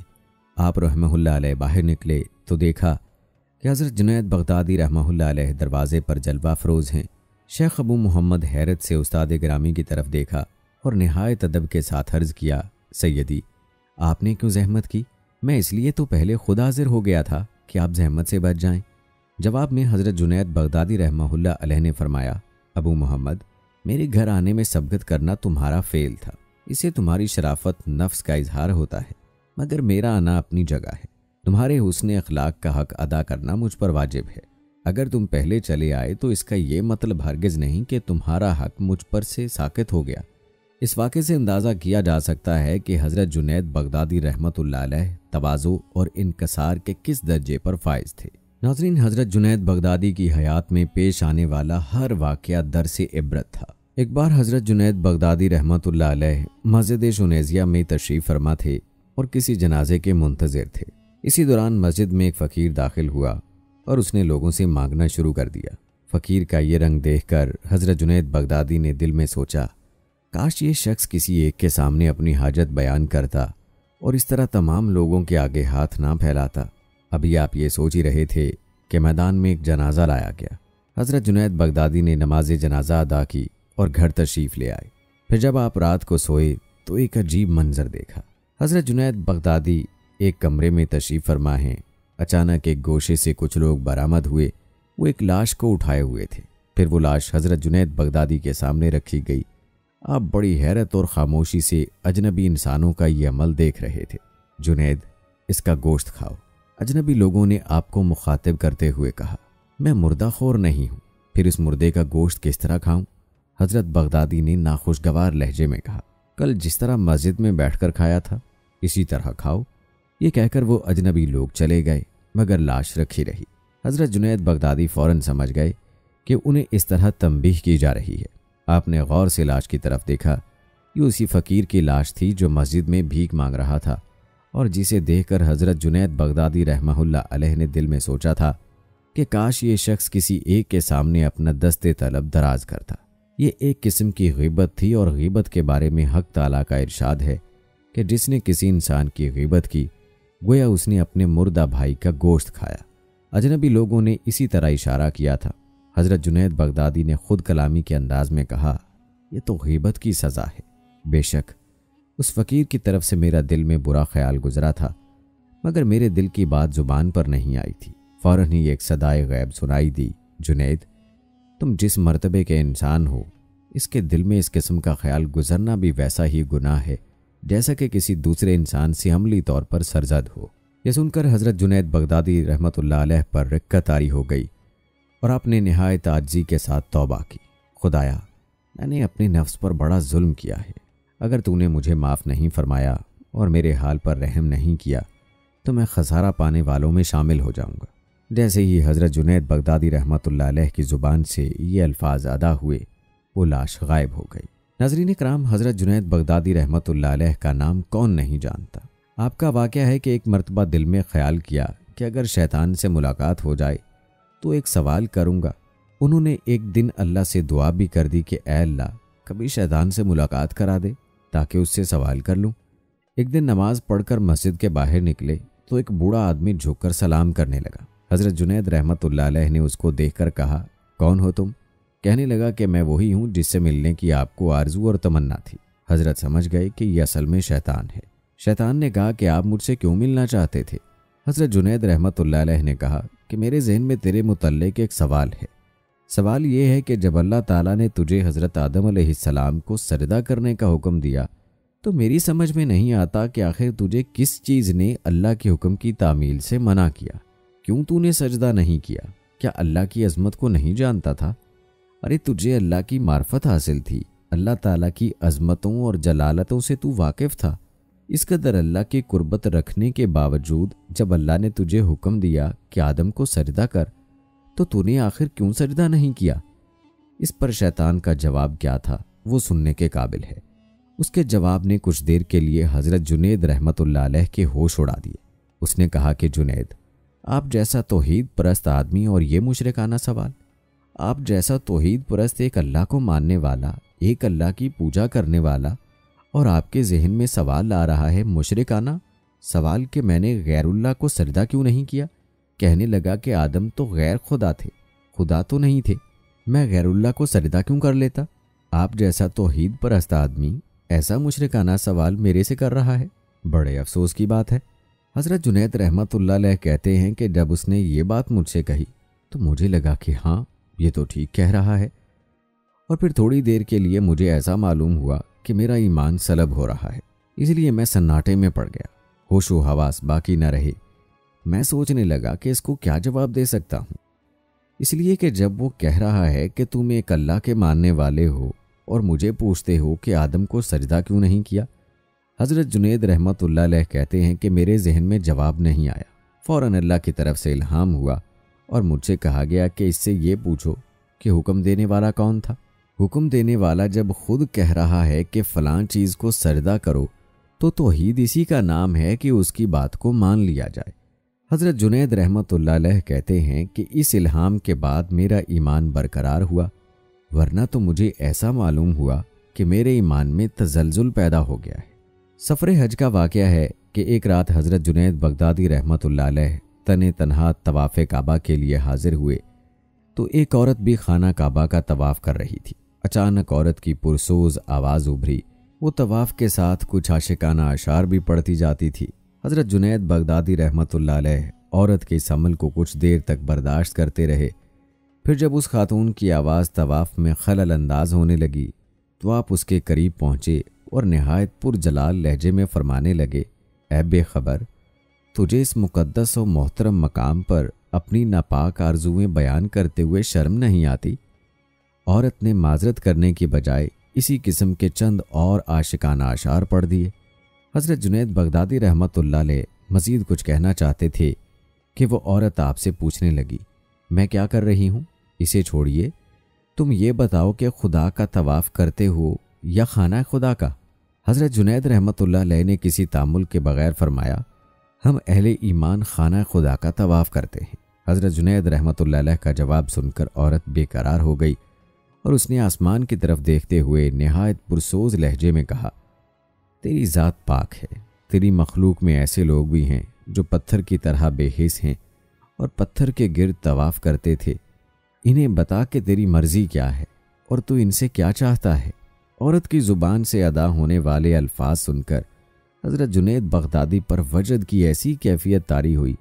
आप रहमतुल्लाह अलैह बाहर निकले तो देखा कि हज़रत जुनैद बगदादी रहमतुल्लाह अलैह दरवाज़े पर जलवा फ़रोज़ हैं। शेख अबू मोहम्मद हैरत से उस्ताद गिरामी की तरफ देखा और नहायत अदब के साथ अर्ज़ किया, सैयदी आपने क्यों जहमत की? मैं इसलिए तो पहले खुद हाजिर हो गया था कि आप जहमत से बच जाएं। जवाब में हज़रत जुनैद बगदादी रहमतुल्लाह अलैह ने फरमाया, अबू मोहम्मद मेरे घर आने में सबकत करना तुम्हारा फ़ेल था। इसे तुम्हारी शराफत नफ्स का इजहार होता है, मगर मेरा आना अपनी जगह है। तुम्हारे हुस्न अखलाक का हक़ अदा करना मुझ पर वाजिब है। अगर तुम पहले चले आए तो इसका ये मतलब हरगिज़ नहीं कि तुम्हारा हक़ मुझ पर से साक़ित हो गया। इस वाक़े से अंदाज़ा किया जा सकता है कि हज़रत जुनैद बगदादी रहमतुल्लाह अलैह तवाज़ु और इनकसार के किस दर्जे पर फाइज़ थे। नाज़रीन, हज़रत जुनैद बगदादी की हयात में पेश आने वाला हर वाक़या दर्से इब्रत था। एक बार हज़रत जुनैद बगदादी रहमतुल्लाह अलैह मस्जिद शुनेज़िया में तशरीफ़ फरमा थे और किसी जनाजे के मुंतज़िर थे। इसी दौरान मस्जिद में एक फ़कीर दाखिल हुआ और उसने लोगों से मांगना शुरू कर दिया। फ़कीर का ये रंग देखकर हज़रत जुनैद बगदादी ने दिल में सोचा, काश ये शख्स किसी एक के सामने अपनी हाजत बयान करता और इस तरह तमाम लोगों के आगे हाथ ना फैलाता। अभी आप ये सोच ही रहे थे कि मैदान में एक जनाजा लाया गया। हज़रत जुनैद बगदादी ने नमाज जनाजा अदा की और घर तशरीफ़ ले आए। फिर जब आप रात को सोए तो एक अजीब मंजर देखा। हज़रत जुनैद बगदादी एक कमरे में तशरीफ़ फरमा हैं। अचानक एक गोशे से कुछ लोग बरामद हुए। वो एक लाश को उठाए हुए थे। फिर वो लाश हज़रत जुनैद बगदादी के सामने रखी गई। आप बड़ी हैरत और ख़ामोशी से अजनबी इंसानों का ये अमल देख रहे थे। जुनैद इसका गोश्त खाओ। अजनबी लोगों ने आपको मुखातिब करते हुए कहा, मैं मुर्दाखोर नहीं हूँ, फिर इस मुर्दे का गोश्त किस तरह खाऊं? हज़रत बगदादी ने नाखुशगवार लहजे में कहा, कल जिस तरह मस्जिद में बैठकर खाया था इसी तरह खाओ। ये कहकर वो अजनबी लोग चले गए, मगर लाश रखी रही। हज़रत जुनैद बगदादी फ़ौरन समझ गए कि उन्हें इस तरह तंबीह की जा रही है। आपने गौर से लाश की तरफ देखा, ये उसी फ़कीर की लाश थी जो मस्जिद में भीख मांग रहा था और जिसे देखकर हज़रत जुनैद बगदादी रहमतुल्लाह अलैह ने दिल में सोचा था कि काश ये शख्स किसी एक के सामने अपना दस्ते तलब दराज करता। ये एक किस्म की ग़ीबत थी और ग़ीबत के बारे में हक़ ताला का इरशाद है कि जिसने किसी इंसान की ग़ीबत की गोया उसने अपने मुर्दा भाई का गोश्त खाया। अजनबी लोगों ने इसी तरह इशारा किया था। हज़रत जुनैद बगदादी ने खुद कलामी के अंदाज में कहा, यह तो ग़ीबत की सज़ा है। बेशक उस फ़कीर की तरफ से मेरा दिल में बुरा ख्याल गुजरा था, मगर मेरे दिल की बात ज़ुबान पर नहीं आई थी। फ़ौरन ही एक सदाए गैब सुनाई दी, जुनैद तुम जिस मर्तबे के इंसान हो इसके दिल में इस किस्म का ख्याल गुजरना भी वैसा ही गुनाह है जैसा कि किसी दूसरे इंसान से अमली तौर पर सरजद हो। यह सुनकर हज़रत जुनैद बगदादी रहमतुल्लाह अलैह पर रिक्कत आरी हो गई और आपने निहायत आजिज़ी के साथ तौबा की, खुदाया मैंने अपने नफ्स पर बड़ा जुल्म किया है। अगर तूने मुझे माफ़ नहीं फरमाया और मेरे हाल पर रहम नहीं किया तो मैं खसारा पाने वालों में शामिल हो जाऊँगा। जैसे ही हज़रत जुनैद बगदादी रहमतुल्लाह अलैह की ज़ुबान से ये अल्फाज अदा हुए, वो लाश गायब हो गई। नाज़रीन कराम, हज़रत जुनैद बगदादी रहमतुल्लाह अलैह का नाम कौन नहीं जानता। आपका वाक़या है कि एक मरतबा दिल में ख़्याल किया कि अगर शैतान से मुलाकात हो जाए तो एक सवाल करूँगा। उन्होंने एक दिन अल्लाह से दुआ भी कर दी कि ऐ अल्लाह कभी शैतान से मुलाकात करा दे ताकि उससे सवाल कर लूँ। एक दिन नमाज़ पढ़कर मस्जिद के बाहर निकले तो एक बूढ़ा आदमी झुककर सलाम करने लगा। हज़रत जुनैद रहमतुल्लाह अलैह ने उसको देखकर कहा, कौन हो तुम? कहने लगा कि मैं वही हूँ जिससे मिलने की आपको आरज़ू और तमन्ना थी। हज़रत समझ गए कि यह असल में शैतान है। शैतान ने कहा कि आप मुझसे क्यों मिलना चाहते थे? हज़रत जुनैद रहमतुल्लाह अलैह ने कहा कि मेरे जहन में तेरे मुतल्लिक़ एक सवाल है। सवाल ये है कि जब अल्लाह ताला ने तुझे हज़रत आदम अलैहिस्सलाम को सजदा करने का हुक्म दिया तो मेरी समझ में नहीं आता कि आखिर तुझे किस चीज़ ने अल्लाह के हुक्म की तामील से मना किया? क्यों तूने सजदा नहीं किया? क्या अल्लाह की अज़मत को नहीं जानता था? अरे तुझे अल्लाह की मार्फत हासिल थी, अल्लाह ताला की अज़मतों और जलालतों से तू वाकिफ़ था। इस कदर अल्लाह की कुर्बत रखने के बावजूद जब अल्लाह ने तुझे हुक्म दिया कि आदम को सजदा कर तो तूने आखिर क्यों सजदा नहीं किया? इस पर शैतान का जवाब क्या था वो सुनने के काबिल है। उसके जवाब ने कुछ देर के लिए हज़रत जुनैद रहमतुल्लाह अलैह के होश उड़ा दिए। उसने कहा कि जुनैद, आप जैसा तौहीद परस्त आदमी और ये मुशरिकाना सवाल! आप जैसा तौहीद परस्त, एक अल्लाह को मानने वाला, एक अल्लाह की पूजा करने वाला, और आपके जहन में सवाल आ रहा है मुशरिकाना सवाल कि मैंने गैरुल्लाह को सजदा क्यों नहीं किया? कहने लगा कि आदम तो गैर खुदा थे, खुदा तो नहीं थे, मैं गैरुल्लाह को सजदा क्यों कर लेता? आप जैसा तौहीद परस्त आदमी ऐसा मुशरिकाना सवाल मेरे से कर रहा है, बड़े अफसोस की बात है। हज़रत जुनैद रहमतुल्लाह अलैह कहते हैं कि जब उसने ये बात मुझसे कही तो मुझे लगा कि हाँ ये तो ठीक कह रहा है, और फिर थोड़ी देर के लिए मुझे ऐसा मालूम हुआ कि मेरा ईमान सलब हो रहा है, इसलिए मैं सन्नाटे में पड़ गया। होशो हवास बाकी न रहे। मैं सोचने लगा कि इसको क्या जवाब दे सकता हूँ, इसलिए कि जब वो कह रहा है कि तुम एक अल्लाह के मानने वाले हो और मुझे पूछते हो कि आदम को सजदा क्यों नहीं किया। हज़रत जुनैद रहमतुल्लाह अलैह कहते हैं कि मेरे जहन में जवाब नहीं आया। फ़ौरन अल्लाह की तरफ से इल्हाम हुआ और मुझसे कहा गया कि इससे ये पूछो कि हुक्म देने वाला कौन था। हुक्म देने वाला जब खुद कह रहा है कि फ़लां चीज़ को सजदा करो तो तौहीद इसी का नाम है कि उसकी बात को मान लिया जाए। हज़रत जुनैद रहमतुल्लाह अलैह कहते हैं कि इस इल्हाम के बाद मेरा ईमान बरकरार हुआ, वरना तो मुझे ऐसा मालूम हुआ कि मेरे ईमान में तज़लज़ुल पैदा हो गया है। सफ़रे हज का वाक़या है कि एक रात हज़रत जुनैद बगदादी रहमतुल्लाह अलैह तने तनहा तवाफ़े काबा के लिए हाज़िर हुए तो एक औरत भी खाना काबा का तवाफ़ कर रही थी। अचानक औरत की पुरसोज़ आवाज़ उभरी, वो तवाफ़ के साथ कुछ आशिकाना अशार भी पढ़ती जाती थी। हज़रत जुनैद बगदादी रहमतुल्लाह अलैह औरत के इस अमल को कुछ देर तक बर्दाश्त करते रहे। फिर जब उस खातून की आवाज़ तवाफ़ में खलल अंदाज़ होने लगी तो आप उसके करीब पहुँचे और नहायत पुरजलाल लहजे में फरमाने लगे, ऐ बेखबर, तुझे इस मुकद्दस और मोहतरम मकाम पर अपनी नापाक आरजुएं बयान करते हुए शर्म नहीं आती? औरत ने माजरत करने की बजाय इसी किस्म के चंद और आशिकाना अशार पढ़ दिए। हज़रत जुनैद बगदादी रहमतुल्लाह अलैह मज़ीद कुछ कहना चाहते थे कि वो औरत आपसे पूछने लगी, मैं क्या कर रही हूँ? इसे छोड़िए, तुम ये बताओ कि खुदा का तवाफ़ करते हो या खाना खुदा का? हज़रत जुनैद रहमतुल्लाह अलैह ने किसी तामुल के बग़ैर फरमाया, हम अहले ईमान खाना खुदा का तवाफ़ करते हैं। हज़रत जुनैद रहमतुल्लाह अलैह का जवाब सुनकर औरत बेकरार हो गई और उसने आसमान की तरफ देखते हुए नहायत पुरसोज लहजे में कहा, तेरी ज़ात पाक है, तेरी मखलूक में ऐसे लोग भी हैं जो पत्थर की तरह बेहिस हैं और पत्थर के गिर्द तवाफ़ करते थे। इन्हें बता कि तेरी मर्ज़ी क्या है और तू इनसे क्या चाहता है? औरत की ज़ुबान से अदा होने वाले अल्फाज सुनकर हज़रत जुनैद बगदादी पर वजद की ऐसी कैफियत तारी हुई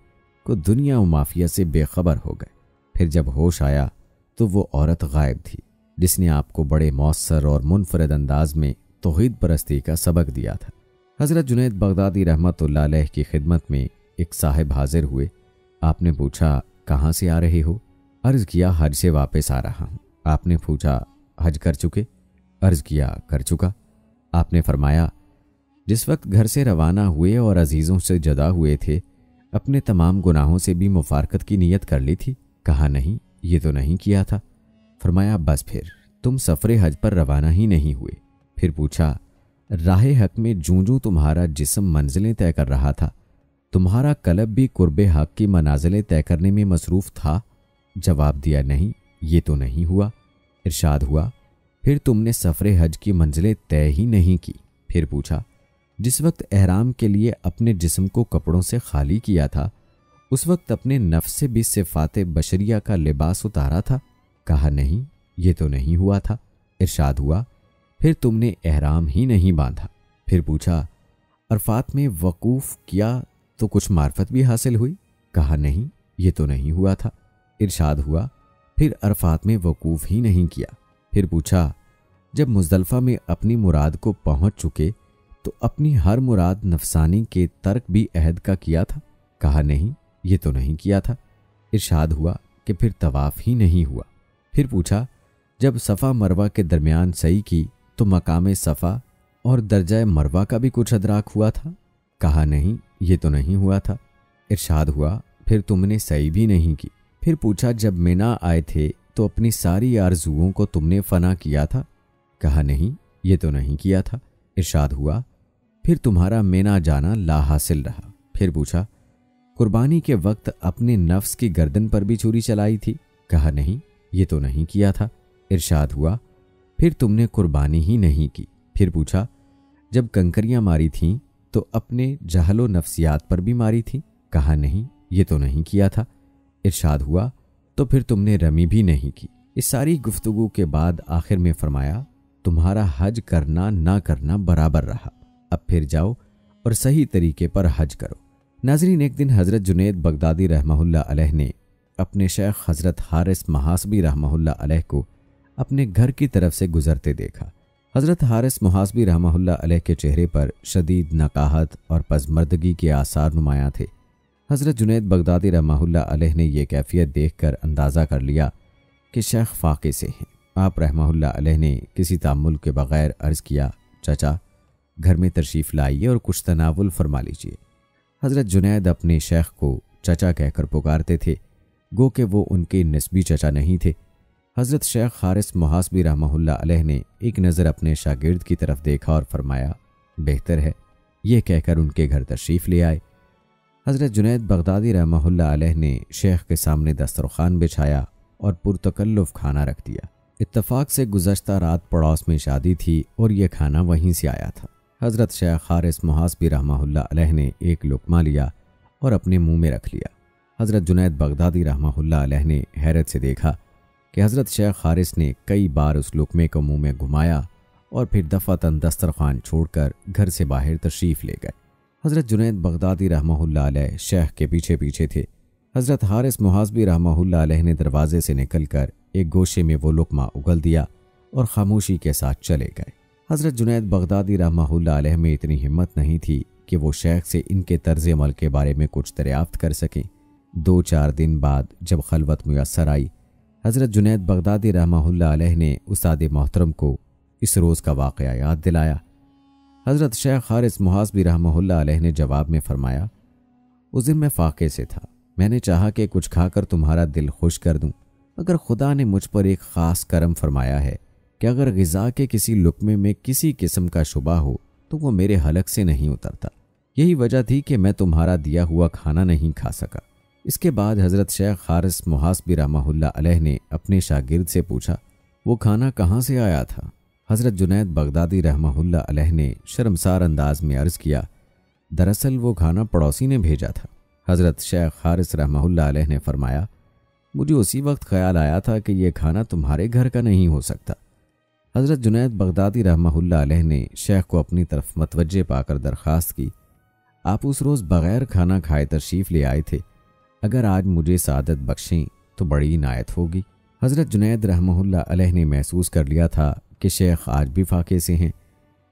को दुनिया व माफिया से बेखबर हो गए। फिर जब होश आया तो वो औरत गायब थी जिसने आपको बड़े मौसर और मुनफरद अंदाज में तौहीद परस्ती का सबक दिया था। हज़रत जुनैद बगदादी रहमतुल्लाह अलैह की खिदमत में एक साहिब हाजिर हुए। आपने पूछा, कहाँ से आ रहे हो? अर्ज़ किया, हज से वापस आ रहा हूँ। आपने पूछा, हज कर चुके? अर्ज़ किया, कर चुका। आपने फरमाया, जिस वक्त घर से रवाना हुए और अजीज़ों से जुदा हुए थे अपने तमाम गुनाहों से भी मुफारकत की नीयत कर ली थी? कहा, नहीं, ये तो नहीं किया था। फरमाया, बस फिर तुम सफ़रे हज पर रवाना ही नहीं हुए। फिर पूछा, राह हक में जूं जूं तुम्हारा जिस्म मंजिलें तय कर रहा था तुम्हारा कलब भी कुर्बे हक की मनाजिलें तय करने में मसरूफ़ था? जवाब दिया, नहीं, ये तो नहीं हुआ। इरशाद हुआ, फिर तुमने सफ़रे हज की मंजिलें तय ही नहीं की। फिर पूछा, जिस वक्त एहराम के लिए अपने जिस्म को कपड़ों से खाली किया था उस वक्त अपने नफ्स से भी सिफ़ाते बशरिया का लिबास उतारा था? कहा, नहीं, ये तो नहीं हुआ था। इरशाद हुआ, फिर तुमने एहराम ही नहीं बांधा। फिर पूछा, अरफात में वकूफ़ किया तो कुछ मार्फत भी हासिल हुई? कहा, नहीं, ये तो नहीं हुआ था। इरशाद हुआ, फिर अरफात में वकूफ़ ही नहीं किया। फिर पूछा, जब मुज़दलिफ़ा में अपनी मुराद को पहुँच चुके तो अपनी हर मुराद नफसानी के तर्क भी अहद का किया था? कहा, नहीं, ये तो नहीं किया था। इरशाद हुआ कि फिर तवाफ़ ही नहीं हुआ। फिर पूछा, जब सफ़ा मरवा के दरमियान सई की तो मकाम सफ़ा और दर्जा मरवा का भी कुछ अदराक हुआ था? कहा, नहीं, ये तो नहीं हुआ था। इरशाद हुआ, फिर तुमने सई भी नहीं की। फिर पूछा, जब मिना आए थे तो अपनी सारी आरजुओं को तुमने फ़ना किया था? कहा, नहीं, ये तो नहीं किया था। इरशाद हुआ, फिर तुम्हारा मिना जाना ला हासिल रहा। फिर पूछा, कुर्बानी के वक्त अपने नफ्स की गर्दन पर भी छुरी चलाई थी? कहा, नहीं, ये तो नहीं किया था। इरशाद हुआ, फिर तुमने कुर्बानी ही नहीं की। फिर पूछा, जब कंकरियां मारी थीं तो अपने जहलो नफ्सियात पर भी मारी थी? कहा, नहीं, ये तो नहीं किया था। इरशाद हुआ, तो फिर तुमने रमी भी नहीं की। इस सारी गुफ्तगू के बाद आखिर में फरमाया, तुम्हारा हज करना ना करना बराबर रहा, अब फिर जाओ और सही तरीके पर हज करो। नाजरीन, एक दिन हज़रत जुनैद बगदादी रहमतुल्लाह अलैह ने अपने शेख हज़रत हारिस महासबी रहमतुल्लाह अलैह को अपने घर की तरफ से गुजरते देखा। हज़रत हारिस महासबी रहमतुल्लाह अलैह के चेहरे पर शदीद नकाहत और पजमर्दगी के आसार नुमाया थे। हज़रत जुनैद बगदादी रहमतुल्लाह अलैह ने यह कैफियत देखकर अंदाज़ा कर लिया कि शेख फाके से हैं। आप रहमतुल्लाह अलैह ने किसी तामुल के बग़ैर अर्ज़ किया, चाचा, घर में तशरीफ़ लाइए और कुछ तनावुल फरमा लीजिए। हज़रत जुनैद अपने शेख को चाचा कहकर पुकारते थे, गो कि वो उनके नस्बी चाचा नहीं थे। हज़रत शेख हारिस महासबी रहमतुल्लाह अलैह ने एक नज़र अपने शागिर्द की तरफ देखा और फरमाया, बेहतर है। यह कहकर उनके घर तशरीफ़ ले आए। हज़रत जुनैद बगदादी रहमतुल्लाह अलैह ने शेख के सामने दस्तरखान बिछाया और पुरतकल्लुफ़ खाना रख दिया। इत्तफ़ाक़ से गुज़श्ता रात पड़ोस में शादी थी और यह खाना वहीं से आया था। हज़रत शेख हारिस महासबी रहमतुल्लाह अलैह ने एक लुकमा लिया और अपने मुंह में रख लिया। हज़रत जुनैद बगदादी रहमतुल्लाह अलैह ने हैरत से देखा कि हज़रत शेख हारिस ने कई बार उस लुकमे को मुंह में घुमाया और फिर दफ़ातन दस्तरखान छोड़कर घर से बाहर तशरीफ़ ले गए। हज़रत जुनैद बगदादी रहमतुल्लाह अलैह शेख के पीछे पीछे थे। हज़रत हारिस महासबी रहमतुल्लाह अलैह ने दरवाज़े से निकलकर एक गोशे में वो लुकमा उगल दिया और ख़ामोशी के साथ चले गए। हज़रत जुनैद बगदादी रहमतुल्लाह अलैह में इतनी हिम्मत नहीं थी कि वो शेख से इनके तर्ज अमल के बारे में कुछ दरियाफ्त कर सकें। 2-4 दिन बाद जब खलवत मुयसर आई, हज़रत जुनैद बगदादी रहमतुल्लाह अलैह ने उस्ताद मोहतरम को इस रोज़ का वाक़या याद दिलाया। हज़रत शेख हारिस मुहासबी रहमतुल्लाह अलैह ने जवाब में फ़रमाया, उस दिन मैं फाके से था, मैंने चाहा कि कुछ खाकर तुम्हारा दिल खुश कर दूं, मगर खुदा ने मुझ पर एक ख़ास करम फरमाया है कि अगर ग़िज़ा के किसी लुकमे में किसी किस्म का शुबा हो तो वो मेरे हलक से नहीं उतरता। यही वजह थी कि मैं तुम्हारा दिया हुआ खाना नहीं खा सका। इसके बाद हज़रत शेख हारिस मुहासबी रहमतुल्लाह अलैह ने अपने शागिर्द से पूछा, वो खाना कहाँ से आया था? हज़रत जुनैद बगदादी रहमतुल्लाह अलैह ने शर्मसार अंदाज़ में अर्ज़ किया, दरअसल वो खाना पड़ोसी ने भेजा था। हज़रत शेख हारिस रहमतुल्लाह अलैह ने फ़रमाया, मुझे उसी वक्त ख्याल आया था कि यह खाना तुम्हारे घर का नहीं हो सकता। हज़रत जुनैद बगदादी रहमतुल्लाह अलैह ने शेख को अपनी तरफ मतवज्जे पाकर दरख्वास्त की, आप उस रोज़ बग़ैर खाना खाए तशरीफ़ ले आए थे, अगर आज मुझे सादत बख्शें तो बड़ी इनायत होगी। हज़रत जुनैद रहमतुल्लाह अलैह ने महसूस कर लिया था कि शेख आज भी फाके से हैं,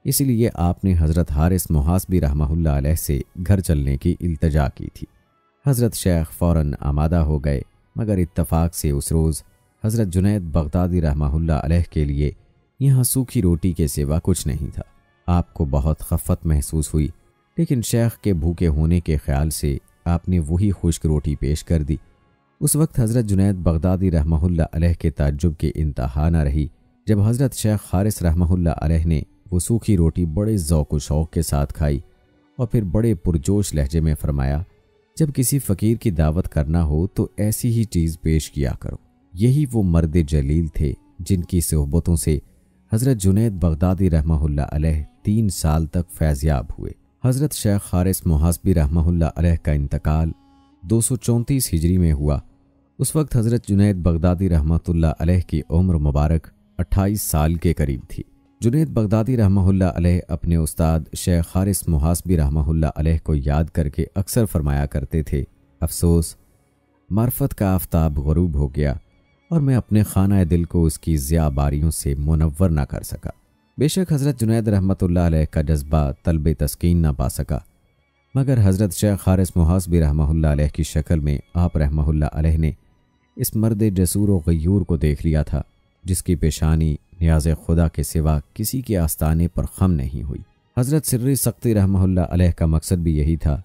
इसलिए आपने हज़रत हारिस मुहासबी रहमतुल्लाह अलैह से घर चलने की इल्तजा की थी। हज़रत शेख फ़ौरन आमादा हो गए, मगर इत्तफ़ाक़ से उस रोज़ हज़रत जुनैद बगदादी रहमतुल्लाह अलैह के लिए यहाँ सूखी रोटी के सिवा कुछ नहीं था। आपको बहुत खफ़त महसूस हुई, लेकिन शेख के भूखे होने के ख्याल से आपने वही खुश्क रोटी पेश कर दी। उस वक्त हज़रत जुनैद बगदादी रहमतुल्लाह अलैह के ताज्जुब के इंतहा न रही जब हज़रत शेख हारिस रहमतुल्लाह अलैह ने वो सूखी रोटी बड़े ज़ौक़ व शौक़ के साथ खाई और फिर बड़े पुरजोश लहजे में फ़रमाया, जब किसी फ़कीर की दावत करना हो तो ऐसी ही चीज़ पेश किया करो। यही वो मर्द जलील थे जिनकी सोहबतों से हज़रत जुनैद बगदादी रहमतुल्लाह अलैह 3 साल तक फैज़याब हुए। हज़रत शेख हारिस मुहासबी रहमतुल्लाह अलैह का इंतकाल 234 हिजरी में हुआ। उस वक्त हज़रत जुनैद बगदादी रहमतुल्लाह अलैह की उम्र मुबारक 28 साल के करीब थी। जुनैद बगदादी रहमतुल्लाह अलैह अपने उस्ताद शेख हारिस मुहासबी रहमतुल्लाह अलैह को याद करके अक्सर फरमाया करते थे, अफसोस मार्फत का आफ़ताब ग़ुरूब हो गया और मैं अपने ख़ाना दिल को उसकी ज़ियाबारियों से मुनव्वर ना कर सका। बेशक हज़रत जुनैद रहमतुल्लाह अलैह का जज्बा तलब तस्कीन ना पा सका, मगर हज़रत शेख हारिस मुहासबी रहमतुल्लाह अलैह की शक्ल में आप रहमतुल्लाह अलैह ने इस मर्द जसूर व गयूर को देख लिया था जिसकी पेशानी नियाज़ खुदा के सिवा किसी के आस्ताने पर खम नहीं हुई। हज़रत सिर्री सख्ती रहमतुल्लाह अलैह का मकसद भी यही था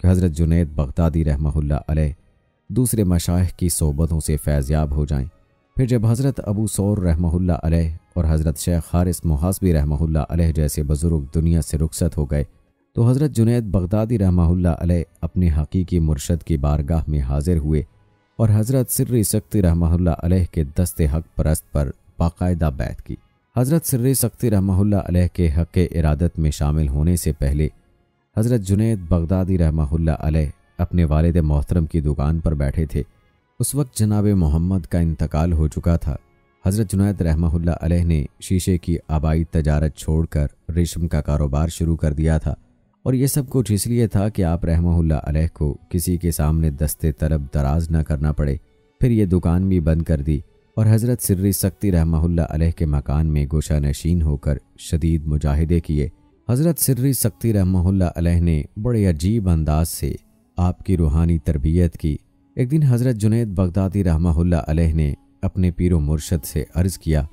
कि हज़रत जुनैद बगदादी रहमतुल्लाह अलैह दूसरे मशाइख की सोबतों से फैज़याब हो जाएं। फिर जब हज़रत अबू सौर रहमतुल्लाह अलैह और हज़रत शेख हारिस मुहासबी रहमतुल्लाह अलैह जैसे बुज़ुर्ग दुनिया से रुखसत हो गए तो हज़रत जुनैद बगदादी रहमतुल्लाह अलैह अपने हकीकी मुर्शद की बारगाह में हाज़िर हुए और हज़रत सिर्री सख्ती रहमतुल्लाह अलैह के दस्ते हक परस्त पर बाकायदा बैत की। हज़रत सिर्री सख्ती रहमतुल्लाह अलैह के हक़ इरादत में शामिल होने से पहले हज़रत जुनैद बगदादी रहमतुल्लाह अलैह अपने वालिद मोहतरम की दुकान पर बैठे थे। उस वक्त जनाब मोहम्मद का इंतकाल हो चुका था। हज़रत जुनैद रहमतुल्लाह अलैह ने शीशे की आबाई तजारत छोड़कर रेशम का कारोबार शुरू कर दिया था और ये सब कुछ इसलिए था कि आप रहमतुल्लाह अलैह को किसी के सामने दस्ते तलब दराज ना करना पड़े। फिर ये दुकान भी बंद कर दी और हज़रत सिर्री सख्ती रहमतुल्लाह अलैह के मकान में गोशा नशीन होकर शदीद मुजाहिदे किए। हज़रत सिर्री सख्ती रहमतुल्लाह अलैह ने बड़े अजीब अंदाज से आपकी रूहानी तरबियत की। एक दिन हज़रत जुनैद बगदादी रहमतुल्लाह अलैह ने अपने पीर मुर्शद से अर्ज़ किया,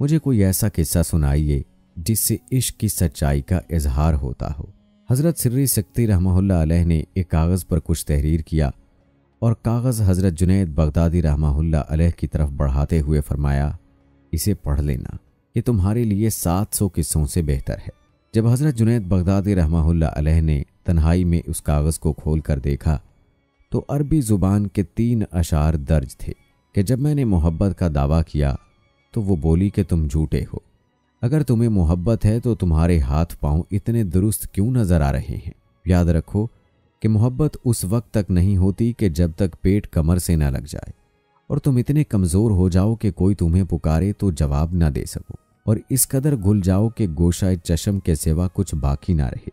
मुझे कोई ऐसा किस्सा सुनाइए जिससे इश्क की सच्चाई का इजहार होता हो। हज़रत सिर्री सख्ती रहमतुल्लाह अलैह ने एक कागज़ पर कुछ तहरीर किया और कागज़ हज़रत जुनैद बगदादी रहमतुल्लाह अलैह की तरफ बढ़ाते हुए फ़रमाया, इसे पढ़ लेना, ये तुम्हारे लिए 700 किस्सों से बेहतर है। जब हज़रत जुनैद बगदादी रहमतुल्लाह अलैह ने तन्हाई में उस कागज़ को खोल कर देखा तो अरबी ज़ुबान के 3 अशार दर्ज थे कि जब मैंने मोहब्बत का दावा किया तो वो बोली कि तुम झूठे हो, अगर तुम्हें मोहब्बत है तो तुम्हारे हाथ पाँव इतने दुरुस्त क्यों नज़र आ रहे हैं। याद रखो कि मोहब्बत उस वक्त तक नहीं होती कि जब तक पेट कमर से ना लग जाए और तुम इतने कमज़ोर हो जाओ कि कोई तुम्हें पुकारे तो जवाब ना दे सको और इस कदर घुल जाओ कि गोशाए चश्म के सिवा कुछ बाकी ना रहे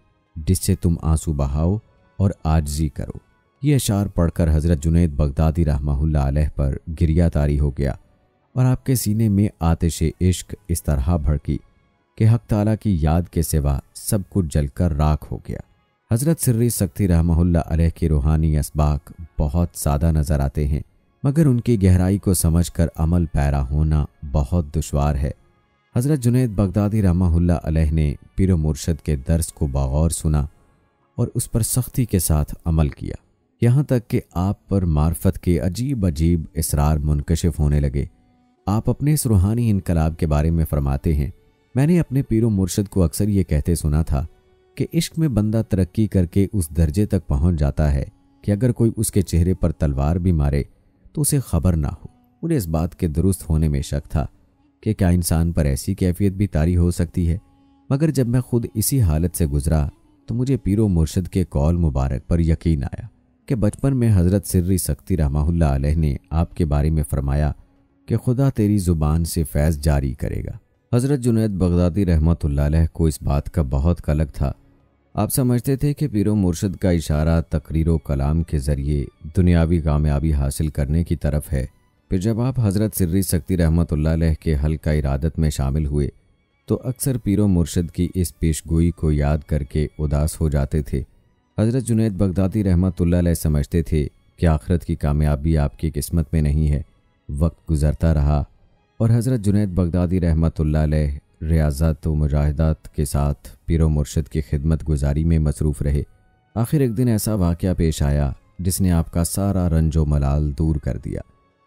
जिससे तुम आंसू बहाओ और आजजी करो। ये अशार पढ़कर हज़रत जुनैद बगदादी रहमतुल्लाह अलैह पर गिरिया तारी हो गया और आपके सीने में आतिशे इश्क इस तरह भड़की कि हक़ ताला की याद के सिवा सब कुछ जलकर राख हो गया। हज़रत सिर्री सक्ती रहमहुल्ला अलैह के रूहानी असबाक बहुत सादा नज़र आते हैं, मगर उनकी गहराई को समझकर अमल पैरा होना बहुत दुश्वार है। हज़रत जुनैद बगदादी रहमहुल्ला अलैह ने पीर मुर्शद के दर्स को बगौर सुना और उस पर सख्ती के साथ अमल किया, यहाँ तक कि आप पर मार्फत के अजीब अजीब इसरार मुनकशिफ होने लगे। आप अपने इस रूहानी इनकलाब के बारे में फरमाते हैं, मैंने अपने पीर मुर्शद को अक्सर ये कहते सुना था कि इश्क में बंदा तरक्की करके उस दर्जे तक पहुँच जाता है कि अगर कोई उसके चेहरे पर तलवार भी मारे तो उसे खबर ना हो। उन्हें इस बात के दुरुस्त होने में शक था कि क्या इंसान पर ऐसी कैफियत भी तारी हो सकती है, मगर जब मैं खुद इसी हालत से गुज़रा तो मुझे पीरो मुर्शद के कौल मुबारक पर यकीन आया कि बचपन में हज़रत सिर्री सक्ती रहमहुल्लाह अलैह ने आपके बारे में फ़रमाया कि खुदा तेरी ज़ुबान से फैज़ जारी करेगा। हज़रत जुनैद बगदादी रहमतुल्लाह अलैह को इस बात का बहुत कलक था। आप समझते थे कि पीरो मुर्शद का इशारा तकरीरो कलाम के ज़रिए दुनियावी कामयाबी हासिल करने की तरफ है। फिर जब आप हज़रत सिर्री सक्ती रहमतुल्लाह अलैह के हल्का इरादत में शामिल हुए तो अक्सर पीरो मुर्शद की इस पेशगोई को याद करके उदास हो जाते थे। हज़रत जुनैद बगदादी रहमतुल्लाह अलैह समझते थे कि आखिरत की कामयाबी आपकी किस्मत में नहीं है। वक्त गुजरता रहा और हज़रत जुनैद बगदादी रहमतुल्लाह अलैह रियाज़त व मुजाहिदात के साथ पीरो मुर्शद की खिदमत गुजारी में मसरूफ़ रहे। आखिर एक दिन ऐसा वाक़या पेश आया जिसने आपका सारा रंजो मलाल दूर कर दिया।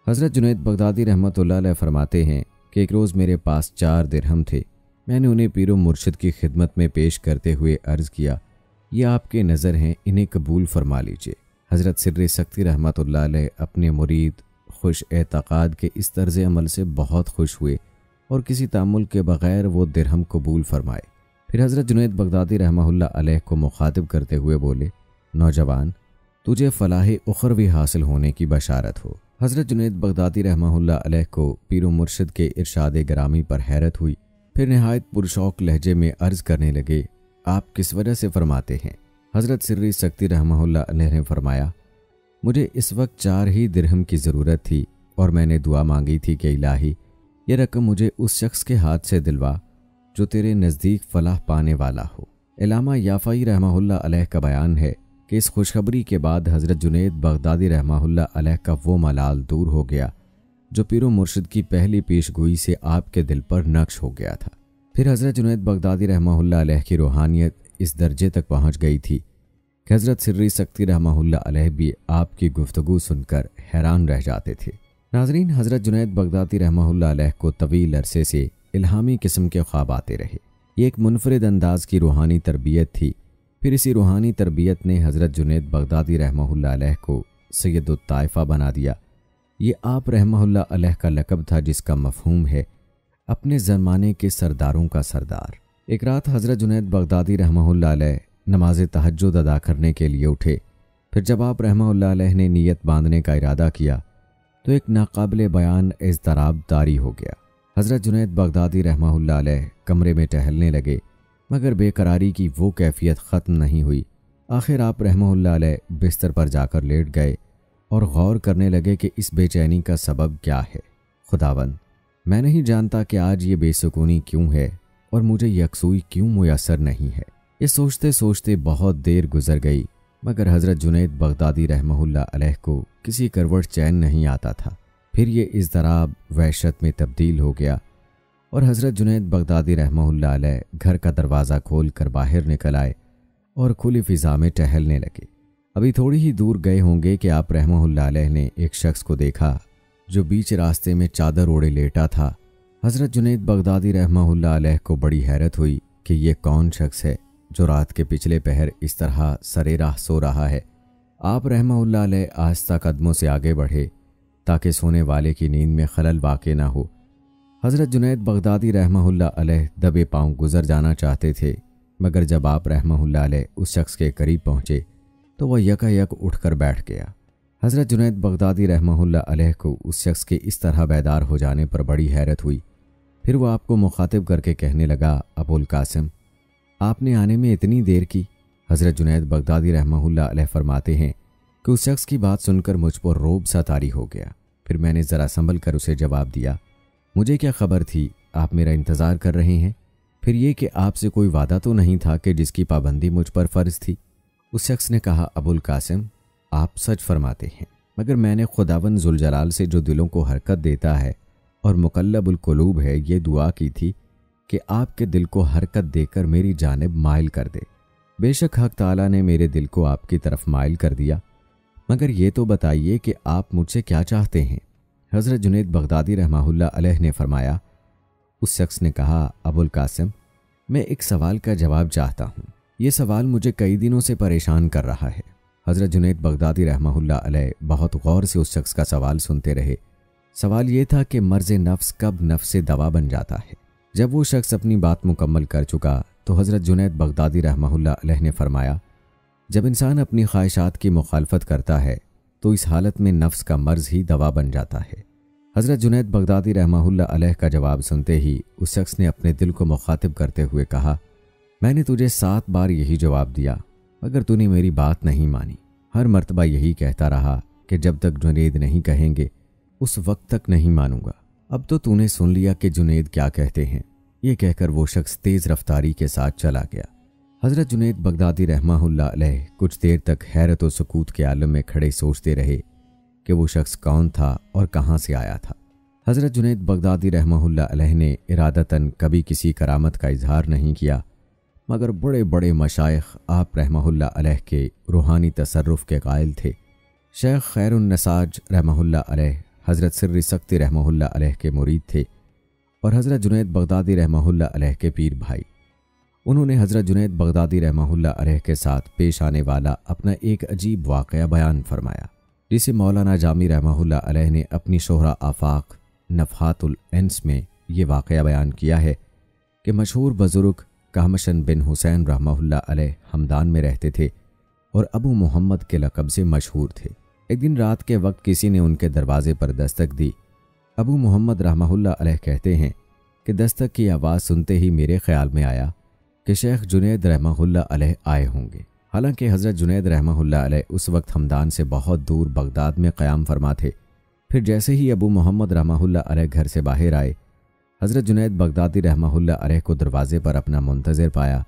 हज़रत जुनैद बगदादी रहमतुल्लाह अलैह फरमाते हैं कि एक रोज़ मेरे पास 4 दिरहम थे। मैंने उन्हें पीरो मुर्शद की खिदमत में पेश करते हुए अर्ज़ किया, ये आपके नज़र हैं, इन्हें कबूल फरमा लीजिए। हज़रत सिर्री सक्ती रहमतुल्लाह अलैह अपने मुरीद खुश एतक़ाद के इस तर्ज़ अमल से बहुत खुश हुए और किसी तामुल के बग़ैर वो दिरहम कबूल फरमाए। फिर हज़रत जुनैद बगदादी रहमहुल्लाह अलैह को मुखातिब करते हुए बोले, नौजवान, तुझे फ़लाह उख़रवी हासिल होने की बशारत हो। हज़रत जुनैद बगदादी रहमहुल्लाह अलैह को पीरो मुर्शद के इरशाद ग्रामी पर हैरत हुई। फिर नहायत पुरशौक लहजे में अर्ज़ करने लगे, आप किस वजह से फरमाते हैं? हज़रत सिर्री सक्ती रहमहुल्लाह अलैह ने फरमाया, मुझे इस वक्त 4 ही दिरहम की ज़रूरत थी और मैंने दुआ मांगी थी कि इलाही, यह रकम मुझे उस शख्स के हाथ से दिलवा जो तेरे नज़दीक फ़लाह पाने वाला हो। इलामा याफ़ई रहमहुल्लाह अलैह का बयान है कि इस खुशखबरी के बाद हज़रत जुनैद बगदादी रहमहुल्लाह अलैह का वो मलाल दूर हो गया जो पीरो मुर्शिद की पहली पेशगोई से आपके दिल पर नक्श हो गया था। फिर हज़रत जुनैद बगदादी रहमहुल्लाह अलैह की रूहानियत इस दर्जे तक पहुँच गई थी कि हज़रत सिर्री सक्ती रहमहुल्लाह अलैह भी आपकी गुफ्तगू सुनकर हैरान रह जाते थे। नाज़रीन, हज़रत जुनैद बगदादी रहमहुल्लाह अलैह को तवील अरसे से इल्हामी किस्म के ख्वाब आते रहे। ये एक मुनफरिद अंदाज़ की रूहानी तरबियत थी। फिर इसी रूहानी तरबियत ने हज़रत जुनैद बगदादी रहमहुल्लाह अलैह को सैयदुत ताइफ़ा बना दिया। ये आप रहमहुल्लाह अलैह का लकब था जिसका मफ़हूम है अपने ज़माने के सरदारों का सरदार। एक रात हज़रत जुनैद बगदादी रहमहुल्लाह अलैह नमाज तहज्जुद अदा करने के लिए उठे। फिर जब आप रहमहुल्लाह अलैह ने नीयत बांधने का इरादा किया तो एक नाकाबिल बयान इज़्तिराब तारी हो गया। हज़रत जुनैद बगदादी रहमहुल्लाह अलैह कमरे में टहलने लगे, मगर बेकरारी की वो कैफियत ख़त्म नहीं हुई। आखिर आप रहमहुल्लाह अलैह बिस्तर पर जाकर लेट गए और गौर करने लगे कि इस बेचैनी का सबब क्या है। खुदावंद, मैं नहीं जानता कि आज ये बेसुकूनी क्यों है और मुझे यकसुई क्यों मुयसर नहीं है। ये सोचते सोचते बहुत देर गुजर गई, मगर हज़रत जुनैद बगदादी रहमहुल्लाह अलैह को किसी करवट चैन नहीं आता था। फिर ये इज़्तिराब वहशत में तब्दील हो गया और हज़रत जुनैद बगदादी रहमहुल्लाह अलैह घर का दरवाज़ा खोल कर बाहर निकल आए और खुली फ़िज़ा में टहलने लगे। अभी थोड़ी ही दूर गए होंगे कि आप रहमहुल्लाह अलैह ने एक शख्स को देखा जो बीच रास्ते में चादर ओढ़े लेटा था। हज़रत जुनैद बगदादी रहमहुल्लाह अलैह को बड़ी हैरत हुई कि ये कौन शख्स है जो रात के पिछले पहर इस तरह सरेराह सो रहा है। आप रहमहुल्लाह अलैह आहिस्ता कदमों से आगे बढ़े ताकि सोने वाले की नींद में खलल वाक़े ना हो। हज़रत जुनैद बगदादी रहमहुल्लाह अलैह दबे पाँव गुजर जाना चाहते थे, मगर जब आप रहमहुल्लाह अलैह उस शख्स के करीब पहुँचे तो वह यकायक उठकर बैठ गया। हज़रत जुनैद बगदादी रहमहुल्लाह अलैह को उस शख्स के इस तरह बेदार हो जाने पर बड़ी हैरत हुई। फिर वह आपको मुखातिब करके कहने लगा, अबुल कासिम, आपने आने में इतनी देर की? हज़रत जुनैद बगदादी रहमहुल्लाह अलैह फरमाते हैं कि उस शख्स की बात सुनकर मुझ पर रोब सा तारी हो गया। फिर मैंने ज़रा संभल कर उसे जवाब दिया, मुझे क्या खबर थी आप मेरा इंतज़ार कर रहे हैं? फिर ये कि आपसे कोई वादा तो नहीं था कि जिसकी पाबंदी मुझ पर फ़र्ज़ थी। उस शख्स ने कहा, अबुल कासिम आप सच फरमाते हैं, मगर मैंने खुदावन जुलजलाल से जो दिलों को हरकत देता है और मुकल्लबुल कुलूब है, ये दुआ की थी कि आपके दिल को हरकत देकर मेरी जानिब माइल कर दे। बेशक हक ताला ने मेरे दिल को आपकी तरफ माइल कर दिया, मगर ये तो बताइए कि आप मुझसे क्या चाहते हैं। हज़रत जुनैद बगदादी रहमतुल्लाह अलैह ने फरमाया, उस शख्स ने कहा, अबुल कासिम मैं एक सवाल का जवाब चाहता हूँ, ये सवाल मुझे कई दिनों से परेशान कर रहा है। हज़रत जुनैद बगदादी रहमतुल्लाह अलैह बहुत गौर से उस शख्स का सवाल सुनते रहे। सवाल ये था कि मर्ज़ नफ्स कब नफ्स दवा बन जाता है। जब वो शख्स अपनी बात मुकम्मल कर चुका तो हज़रत जुनैद बगदादी रहमतुल्लाह अलैह ने फरमाया, जब इंसान अपनी ख्वाहिशात की मुखालफत करता है तो इस हालत में नफ्स का मर्ज़ ही दवा बन जाता है। हज़रत जुनैद बगदादी रहमतुल्लाह अलैह का जवाब सुनते ही उस शख्स ने अपने दिल को मुखातिब करते हुए कहा, मैंने तुझे 7 बार यही जवाब दिया मगर तूने मेरी बात नहीं मानी। हर मर्तबा यही कहता रहा कि जब तक जुनैद नहीं कहेंगे उस वक्त तक नहीं मानूंगा। अब तो तूने सुन लिया कि जुनैद क्या कहते हैं। ये कहकर वो शख्स तेज़ रफ्तारी के साथ चला गया। हज़रत जुनैद बगदादी रहमतुल्लाह अलैह कुछ देर तक हैरत और सकूत के आलम में खड़े सोचते रहे कि वो शख्स कौन था और कहाँ से आया था। हज़रत जुनैद बगदादी रहमतुल्लाह अलैह ने इरादतन कभी किसी करामत का इजहार नहीं किया, मगर बड़े बड़े मशाइख आप रहमतुल्लाह अलैह के रूहानी तसर्रुफ़ के कायल थे। शेख खैरुन्नसाज रहमतुल्लाह अलैह हज़रत सिर्री सक्ती रहमतुल्लाह अलैह के मुरीद थे और हज़रत जुनैद बगदादी रहमतुल्लाह अलैह के पीर भाई। उन्होंने हज़रत जुनैद बगदादी रहमतुल्लाह अलैह के साथ पेश आने वाला अपना एक अजीब वाक़या बयान फरमाया, जिसे मौलाना जामी रहमतुल्लाह अलैह ने अपनी शोहरा आफाक नफहातुल इंस में ये वाक़या बयान किया है कि मशहूर बुज़ुर्ग कहमशन बिन हुसैन रहमतुल्लाह अलैह हमदान में रहते थे और अबू मोहम्मद के लक़ब से मशहूर थे। एक दिन रात के वक्त किसी ने उनके दरवाज़े पर दस्तक दी। अबू मोहम्मद रहमतुल्लाह अलैह कहते हैं कि दस्तक की आवाज़ सुनते ही मेरे ख्याल में आया कि शेख जुनैद रहमतुल्लाह अलैह आए होंगे। हालांकि हज़रत जुनैद रहमतुल्लाह अलैह उस वक्त हमदान से बहुत दूर बगदाद में क़याम फरमा थे। फिर जैसे ही अबू मोहम्मद रहमतुल्लाह अलैह घर से बाहर आए, हज़रत जुनैद बगदादी रहमतुल्लाह अलैह को दरवाज़े पर अपना मुंतज़िर पाया।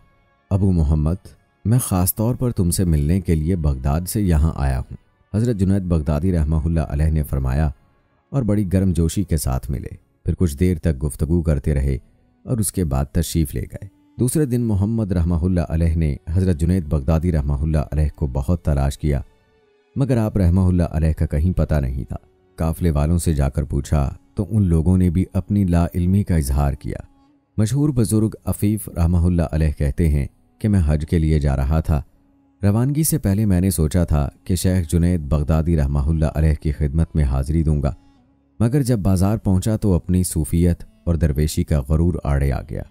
अबू मोहम्मद, मैं ख़ास तौर पर तुमसे मिलने के लिए बगदाद से यहाँ आया हूँ। हज़रत जुनैद बगदादी रहमतुल्लाह अलैह ने फरमाया और बड़ी गर्मजोशी के साथ मिले। फिर कुछ देर तक गुफ्तगू करते रहे और उसके बाद तशरीफ़ ले गए। दूसरे दिन मोहम्मद रहमतुल्लाह अलैह ने हज़रत जुनैद बगदादी रहमतुल्लाह अलैह को बहुत तलाश किया, मगर आप रहमतुल्लाह अलैह का कहीं पता नहीं था। काफ़िले वालों से जाकर पूछा तो उन लोगों ने भी अपनी लाइल्मी का इजहार किया। मशहूर बुज़ुर्ग अफ़ीफ़ रहमतुल्लाह अलैह कहते हैं कि मैं हज के लिए जा रहा था। रवानगी से पहले मैंने सोचा था कि शेख जुनैद बगदादी रहमतुल्लाह अलैह की खिदमत में हाज़िरी दूंगा, मगर जब बाज़ार पहुंचा तो अपनी सूफियत और दरवेशी का गुरूर आड़े आ गया।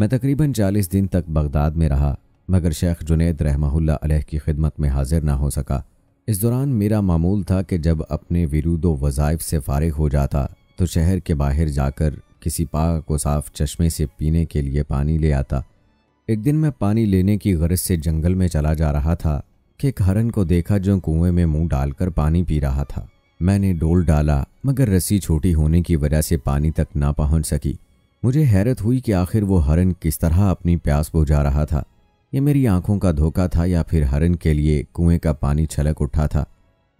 मैं तकरीबन 40 दिन तक बगदाद में रहा, मगर शेख जुनैद रहमतुल्लाह अलैह की खिदमत में हाज़िर ना हो सका। इस दौरान मेरा मामूल था कि जब अपने विरूदो वज़ाइफ से फ़ारिग हो जाता तो शहर के बाहर जाकर किसी पाक व साफ़ चश्मे से पीने के लिए पानी ले आता। एक दिन मैं पानी लेने की गरज से जंगल में चला जा रहा था कि एक हरन को देखा जो कुएं में मुंह डालकर पानी पी रहा था। मैंने डोल डाला, मगर रस्सी छोटी होने की वजह से पानी तक ना पहुंच सकी। मुझे हैरत हुई कि आखिर वो हरन किस तरह अपनी प्यास बुझा रहा था। ये मेरी आंखों का धोखा था या फिर हरन के लिए कुएं का पानी छलक उठा था।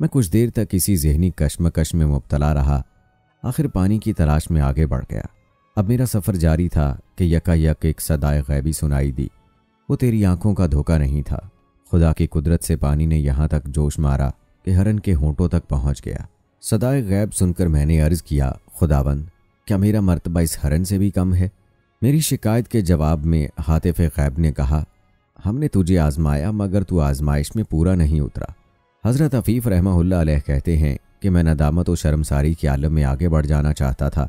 मैं कुछ देर तक इसी जहनी कश्मकश में मुब्तला रहा, आखिर पानी की तलाश में आगे बढ़ गया। अब मेरा सफ़र जारी था कि यकायक एक सदाए गैबी सुनाई दी। वो तेरी आंखों का धोखा नहीं था। खुदा की कुदरत से पानी ने यहाँ तक जोश मारा कि हरन के होंठों तक पहुँच गया। सदाए गैब सुनकर मैंने अर्ज़ किया, खुदावंद क्या मेरा मर्तबा इस हरन से भी कम है? मेरी शिकायत के जवाब में हातिफ़े गैब ने कहा, हमने तुझे आज़माया मगर तू आज़माइश में पूरा नहीं उतरा। हज़रत अफ़ीफ़ रहमतुल्लाह अलैह कहते हैं कि मैं नदामत और शर्मसारी के आलम में आगे बढ़ जाना चाहता था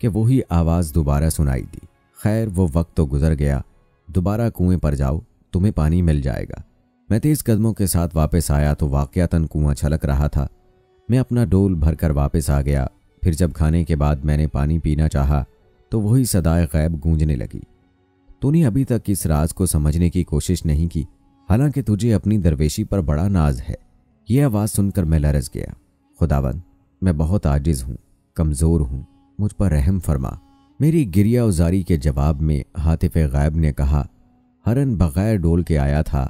कि वही आवाज़ दोबारा सुनाई दी। खैर वो वक्त तो गुज़र गया, दोबारा कुएं पर जाओ तुम्हें पानी मिल जाएगा। मैं तेज़ कदमों के साथ वापस आया तो वाक़यातन कुआं छलक रहा था। मैं अपना डोल भरकर वापस आ गया। फिर जब खाने के बाद मैंने पानी पीना चाहा तो वही सदाए गैब गूंजने लगी, तूने अभी तक इस राज को समझने की कोशिश नहीं की, हालांकि तुझे अपनी दरवेशी पर बड़ा नाज है। यह आवाज़ सुनकर मैं लरज़ गया। खुदावंद मैं बहुत आजिज़ हूँ, कमज़ोर हूँ, मुझ पर रहम फरमा। मेरी गिरिया उजारी के जवाब में हातिफ़े गैब ने कहा, हरन बग़ैर डोल के आया था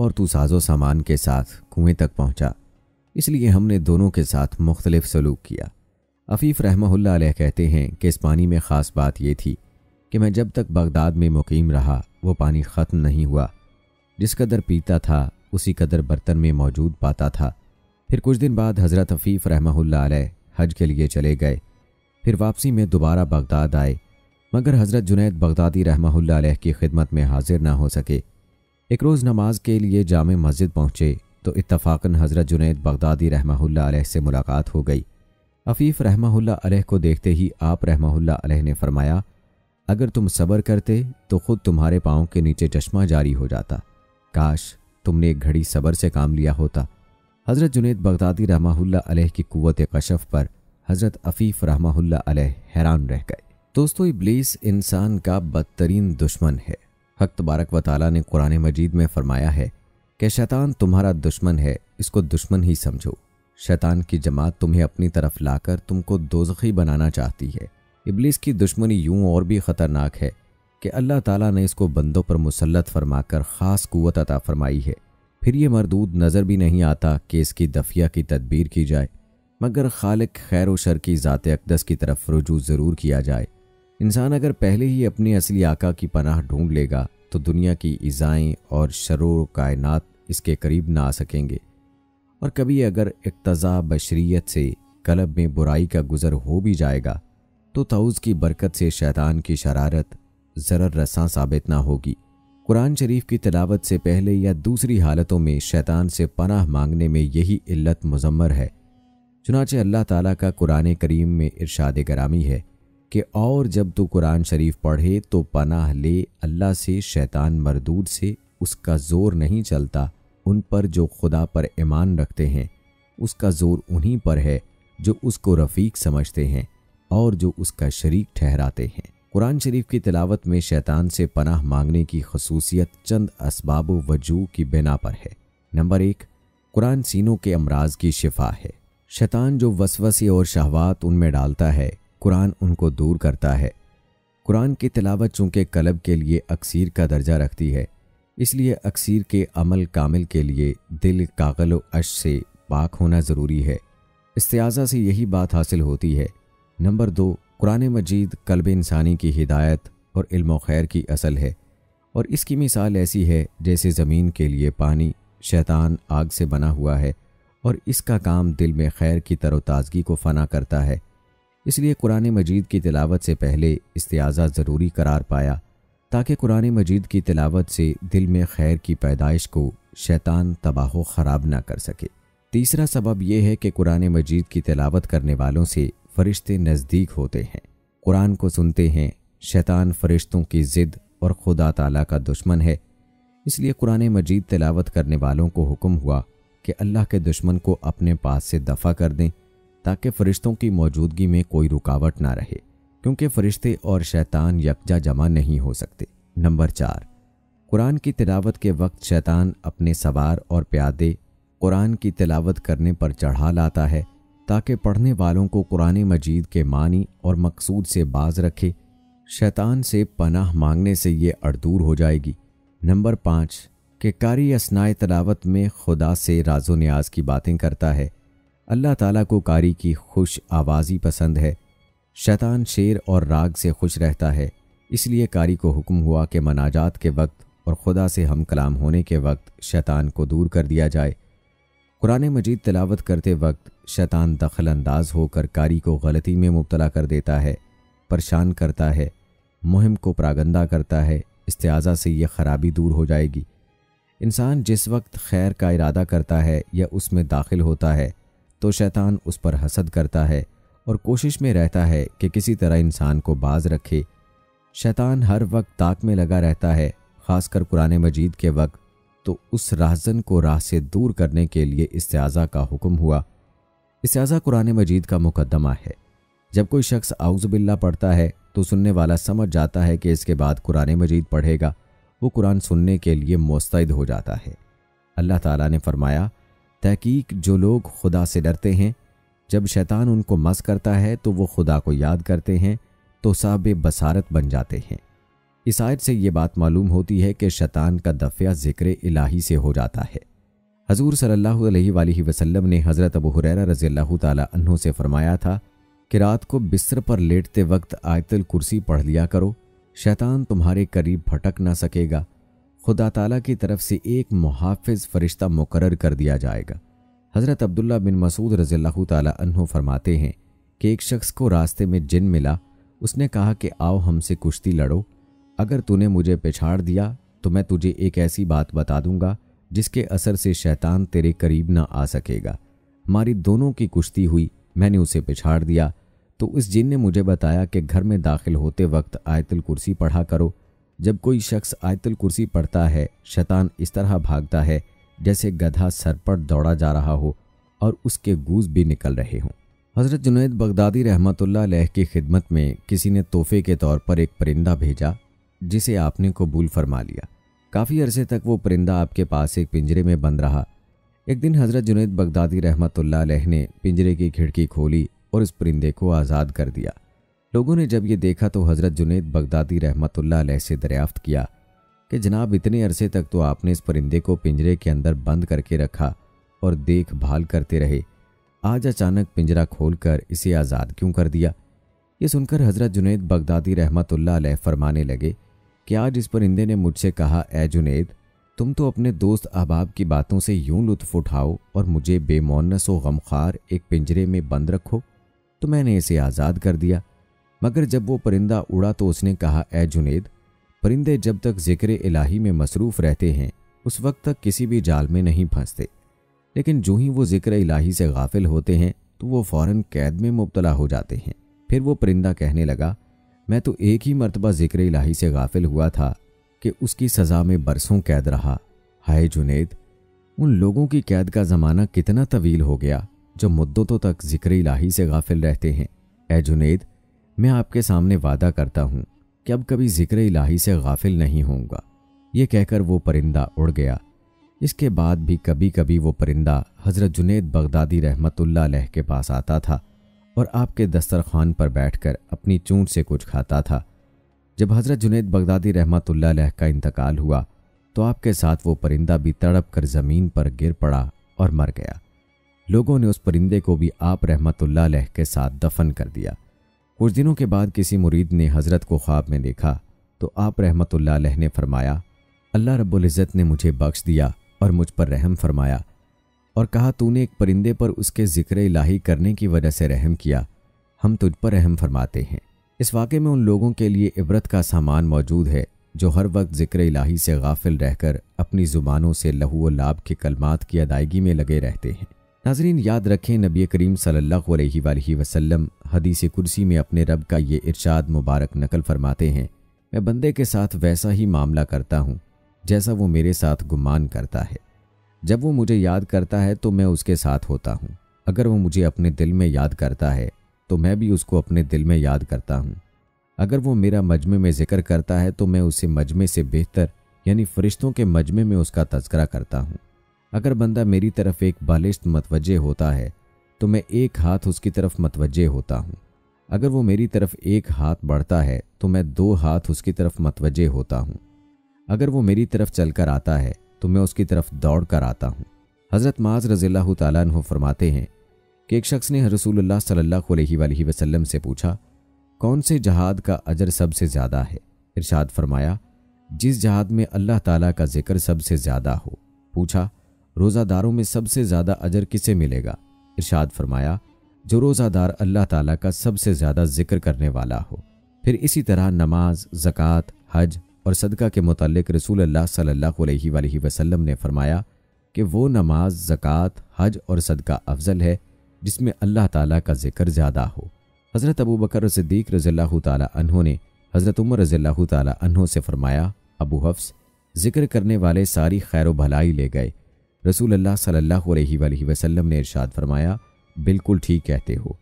और तू साजो सामान के साथ कुएं तक पहुंचा, इसलिए हमने दोनों के साथ मुख्तलिफ सलूक किया। अफ़ीफ़ रहमहुल्लाह अलैह कहते हैं कि इस पानी में ख़ास बात यह थी कि मैं जब तक बगदाद में मुकीम रहा वो पानी ख़त्म नहीं हुआ। जिस कदर पीता था उसी कदर बर्तन में मौजूद पाता था। फिर कुछ दिन बाद हज़रत अफ़ीफ़ रहमहुल्लाह अलैह हज के लिए चले गए। फिर वापसी में दोबारा बगदाद आए, मगर हज़रत जुनैद बगदादी रहमहुल्लाह अलैह की खिदमत में हाजिर ना हो सके। एक रोज़ नमाज के लिए जामे मस्जिद पहुँचे तो इत्तफ़ाक़न हज़रत जुनैद बगदादी रहमहुल्लाह अलैह से मुलाकात हो गई। अफ़ीफ़ रहमहुल्लाह अलैह को देखते ही आप रहमहुल्लाह अलैह ने फरमाया, अगर तुम सब्र करते तो ख़ुद तुम्हारे पाँव के नीचे चश्मा जारी हो जाता। काश तुमने एक घड़ी सब्र से काम लिया होता। हज़रत जुनैद बगदादी रहमहुल्लाह अलैह की क़ुव्वत कशफ़ पर हज़रत अफ़ीफ़ रहमहुल्लाह अलैह हैरान रह गए। दोस्तों, इब्लीस इंसान का बदतरीन दुश्मन है। हक तबारक व तआला ने कुरान मजीद में फरमाया है कि शैतान तुम्हारा दुश्मन है, इसको दुश्मन ही समझो। शैतान की जमात तुम्हें अपनी तरफ लाकर तुमको दोज़खी बनाना चाहती है। इब्लीस की दुश्मनी यूं और भी ख़तरनाक है कि अल्लाह ताला ने इसको बंदों पर मुसल्लत फरमाकर ख़ास कुव्वत अता फरमाई है। फिर ये मरदूद नज़र भी नहीं आता कि इसकी दफिया की तदबीर की जाए, मगर खालिक खैर व शर की ज़ात अक़दस की तरफ रुजू ज़रूर किया जाए। इंसान अगर पहले ही अपने असली आका की पनाह ढूँढ लेगा तो दुनिया की इज़ाएँ और शरों कायनात इसके करीब ना आ सकेंगे। और कभी अगर इक्तज़ा बशरियत से कलब में बुराई का गुज़र हो भी जाएगा तो ताऊज़ की बरकत से शैतान की शरारत ज़रर रसां साबित ना होगी। कुरान शरीफ की तिलावत से पहले या दूसरी हालतों में शैतान से पनाह मांगने में यही इल्लत मुज़म्मर है। चुनांचे अल्लाह ताला का कुरान करीम में इरशाद गरामी है कि और जब तू कुरान शरीफ पढ़े तो पनाह ले अल्लाह से, शैतान मरदूद से, उसका ज़ोर नहीं चलता। उन पर जो खुदा पर ईमान रखते हैं उसका ज़ोर उन्हीं पर है जो उसको रफ़ीक समझते हैं और जो उसका शरीक ठहराते हैं। कुरान शरीफ की तिलावत में शैतान से पनाह मांगने की खसूसियत चंद असबाब वजू की बिना पर है। नंबर 1, कुरान सीनों के अमराज की शिफा है। शैतान जो वसवसे और शहवात उनमें डालता है, कुरान उनको दूर करता है। कुरान की तिलावत चूँकि कलब के लिए अक्सीर का दर्जा रखती है, इसलिए अक्सीर के अमल कामिल के लिए दिल कागल अश से पाक होना ज़रूरी है। इस्तिआज़ा से यही बात हासिल होती है। नंबर 2, कुरान मजीद कल्ब इंसानी की हिदायत और इल्म व खैर की असल है, और इसकी मिसाल ऐसी है जैसे ज़मीन के लिए पानी, शैतान आग से बना हुआ है और इसका काम दिल में खैर की तरोताज़गी को फना करता है। इसलिए कुरान मजीद की तिलावत से पहले इस्तिआज़ा ज़रूरी करार पाया ताकि कुरान मजीद की तिलावत से दिल में खैर की पैदाइश को शैतान तबाहो ख़राब ना कर सके। तीसरा सबब यह है कि कुरान मजीद की तिलावत करने वालों से फ़रिश्ते नज़दीक होते हैं, कुरान को सुनते हैं। शैतान फ़रिश्तों की ज़िद और खुदा ताला का दुश्मन है, इसलिए कुरान मजीद तिलावत करने वालों को हुक्म हुआ कि अल्लाह के दुश्मन को अपने पास से दफ़ा कर दें ताकि फ़रिश्तों की मौजूदगी में कोई रुकावट ना रहे, क्योंकि फ़रिश्ते और शैतान यकजा जमा नहीं हो सकते। नंबर 4, कुरान की तिलावत के वक्त शैतान अपने सवार और प्यादे कुरान की तिलावत करने पर चढ़ा लाता है ताकि पढ़ने वालों को कुरान मजीद के मानी और मकसूद से बाज रखे। शैतान से पनाह मांगने से ये अड़ दूर हो जाएगी। नंबर 5, के कारी असनाए तिलावत में खुदा से राजो न्याज की बातें करता है। अल्लाह ताला को कारी की खुश आवाज़ी पसंद है। शैतान शेर और राग से खुश रहता है, इसलिए कारी को हुक्म हुआ कि मनाजात के वक्त और खुदा से हम कलाम होने के वक्त शैतान को दूर कर दिया जाए। कुरान मजीद तिलावत करते वक्त शैतान दखल अंदाज होकर कारी को गलती में मुब्तला कर देता है, परेशान करता है, मुहिम को प्रागंदा करता है। इस्तिआज़ा से यह खराबी दूर हो जाएगी। इंसान जिस वक्त खैर का इरादा करता है या उसमें दाखिल होता है तो शैतान उस पर हसद करता है और कोशिश में रहता है कि किसी तरह इंसान को बाज रखे। शैतान हर वक्त ताक में लगा रहता है, ख़ासकर कुरान मजीद के वक्त, तो उस राहज़न को राह से दूर करने के लिए इस्तिआज़ा का हुक्म हुआ। इस्तिआज़ा कुरान मजीद का मुकदमा है। जब कोई शख्स आउज़ुबिल्ला पढ़ता है तो सुनने वाला समझ जाता है कि इसके बाद कुरान मजीद पढ़ेगा, वो कुरान सुनने के लिए मुस्तैद हो जाता है। अल्लाह ताला ने फरमाया, तहक़ीक़ जो लोग खुदा से डरते हैं, जब शैतान उनको मस करता है तो वो खुदा को याद करते हैं तो साहिब बसारत बन जाते हैं। इसायत से ये बात मालूम होती है कि शैतान का दफ़िया ज़िक्र इलाही से हो जाता है। हजूर सल्लल्लाहु अलैहि वसल्लम ने हज़रत अबू हुरैरा रज़ियल्लाहु ताला अन्हु से फ़रमाया था कि रात को बिस्तर पर लेटते वक्त आयतुल कुर्सी पढ़ लिया करो, शैतान तुम्हारे करीब भटक ना सकेगा। खुदा ताला की तरफ से एक मुहाफ़िज़ फ़रिश्ता मुकर्रर कर दिया जाएगा। हज़रत अब्दुल्ला बिन मसूद रज़ियल्लाहु ताला अन्हु फ़रमाते हैं कि एक शख्स को रास्ते में जिन मिला, उसने कहा कि आओ हमसे कुश्ती लड़ो, अगर तूने मुझे पिछाड़ दिया तो मैं तुझे एक ऐसी बात बता दूंगा जिसके असर से शैतान तेरे करीब ना आ सकेगा। हमारी दोनों की कुश्ती हुई, मैंने उसे पिछाड़ दिया तो उस जिन ने मुझे बताया कि घर में दाखिल होते वक्त आयतुल कुर्सी पढ़ा करो। जब कोई शख्स आयतुल कुर्सी पढ़ता है, शैतान इस तरह भागता है जैसे गधा सर पर दौड़ा जा रहा हो और उसके गूज भी निकल रहे हों। हज़रत जुनैद बगदादी रहमतुल्लाह अलैह की खिदमत में किसी ने तोहफे के तौर पर एक परिंदा भेजा जिसे आपने कबूल फरमा लिया। काफ़ी अरसे तक वो परिंदा आपके पास एक पिंजरे में बंद रहा। एक दिन हज़रत जुनैद बगदादी रहमतुल्लाह अलैह ने पिंजरे की खिड़की खोली और इस परिंदे को आज़ाद कर दिया। लोगों ने जब ये देखा तो हज़रत जुनैद बगदादी रहमतुल्लाह अलैह से दरियाफ्त किया कि जनाब, इतने अरसे तक तो आपने इस परिंदे को पिंजरे के अंदर बंद करके रखा और देखभाल करते रहे, आज अचानक पिंजरा खोलकर इसे आज़ाद क्यों कर दिया? ये सुनकर हज़रत जुनैद बगदादी रहमतुल्लाह अलैह फरमाने लगे कि आज इस परिंदे ने मुझसे कहा, ए जुनैद, तुम तो अपने दोस्त अहबाब की बातों से यूं लुत्फ़ उठाओ और मुझे बेमौनस व गमखार एक पिंजरे में बंद रखो, तो मैंने इसे आज़ाद कर दिया। मगर जब वो परिंदा उड़ा तो उसने कहा, ए जुनैद, परिंदे जब तक ज़िक्र इलाही में मसरूफ़ रहते हैं उस वक्त तक किसी भी जाल में नहीं फंसते, लेकिन जो ही वो ज़िक्र इलाही से गाफिल होते हैं तो वो फ़ौरन कैद में मुब्तला हो जाते हैं। फिर वो परिंदा कहने लगा, मैं तो एक ही मरतबा ज़िक्र इलाही से गाफिल हुआ था कि उसकी सज़ा में बरसों कैद रहा। हाय जुनैद, उन लोगों की कैद का ज़माना कितना तवील हो गया जो मुद्दतों तक ज़िक्र इलाही से गाफिल रहते हैं। ए जुनैद, मैं आपके सामने वादा करता हूँ कि अब कभी ज़िक्र इलाही से गाफिल नहीं होऊंगा। ये कहकर वो परिंदा उड़ गया। इसके बाद भी कभी कभी वो परिंदा हज़रत जुनैद बगदादी रहमतुल्लाह अलैह के पास आता था और आपके दस्तरखान पर बैठकर अपनी चोंच से कुछ खाता था। जब हज़रत जुनैद बगदादी रहमतुल्लाह अलैह का इंतकाल हुआ तो आपके साथ वो परिंदा भी तड़प कर ज़मीन पर गिर पड़ा और मर गया। लोगों ने उस परिंदे को भी आप रहमतुल्लाह अलैह के साथ दफन कर दिया। कुछ दिनों के बाद किसी मुरीद ने हज़रत को ख्वाब में देखा तो आप रहमतुल्लाह अलैह ने फरमाया, अल्लाह रब्बुल इज़्ज़त ने मुझे बख्श दिया और मुझ पर रहम फरमाया, और कहा तूने एक परिंदे पर उसके ज़िक्र इलाही करने की वजह से रहम किया, हम तुझ पर रहम फरमाते हैं। इस वाक़े में उन लोगों के लिए इबरत का सामान मौजूद है जो हर वक्त ज़िक्र इलाही से गाफिल रहकर अपनी ज़ुबानों से लहू व लाभ के कलमात की अदायगी में लगे रहते हैं। नाज़रीन, याद रखें, नबी करीम सल्लल्लाहु अलैहि वसल्लम हदीस कुर्सी में अपने रब का ये इरशाद मुबारक नकल फरमाते हैं, मैं बंदे के साथ वैसा ही मामला करता हूँ जैसा वो मेरे साथ गुमान करता है। जब वो मुझे याद करता है तो मैं उसके साथ होता हूँ, अगर वो मुझे अपने दिल में याद करता है तो मैं भी उसको अपने दिल में याद करता हूँ। अगर वो मेरा मजमे में ज़िक्र करता है तो मैं उसे मजमे से बेहतर यानी फ़रिश्तों के मजमे में उसका तज़किरा करता हूँ। अगर बंदा मेरी तरफ एक बालिश्त मतवजह होता है तो मैं एक हाथ उसकी तरफ मतवजह होता हूँ। अगर वो मेरी तरफ एक हाथ बढ़ता है तो मैं दो हाथ उसकी तरफ मतवजह होता हूँ। अगर वो मेरी तरफ चलकर आता है तो मैं उसकी तरफ दौड़ कर आता हूँ। हज़रत माज़ रज़ियल्लाहु ताला अन्हु फरमाते हैं कि एक शख्स ने रसूलुल्लाह सल्लल्लाहु अलैहि वसल्लम से पूछा, कौन से जहाद का अजर सबसे ज़्यादा है? इरशाद फरमाया, जिस जहाद में अल्लाह ताला का जिक्र सबसे ज़्यादा हो। पूछा, रोज़ादारों में सबसे ज़्यादा अजर किसे मिलेगा? इरशाद फरमाया, जो रोज़ादार अल्लाह ताला का सबसे ज़्यादा जिक्र करने वाला हो। फिर इसी तरह नमाज, ज़कात, हज और सदका के मुतालिक रसूलुल्लाह सल्लल्लाहु अलैहि वसल्लम ने फरमाया कि वो नमाज, ज़कात, हज और सदका अफजल है जिसमें अल्लाह ताला का ज़िक्र ज़्यादा हो। हज़रत अबू बकर सिद्दीक़ रज़ियल्लाहु ताला अन्हु ने हज़रत उमर रज़ियल्लाहु ताला अन्हु से फरमाया, अबू हफ्स, ज़िक्र करने वाले सारी खैर व भलाई ले गए। रसूलुल्लाह सल्लल्लाहु अलैहि वसल्लम ने इरशाद फरमाया, बिल्कुल ठीक कहते हो।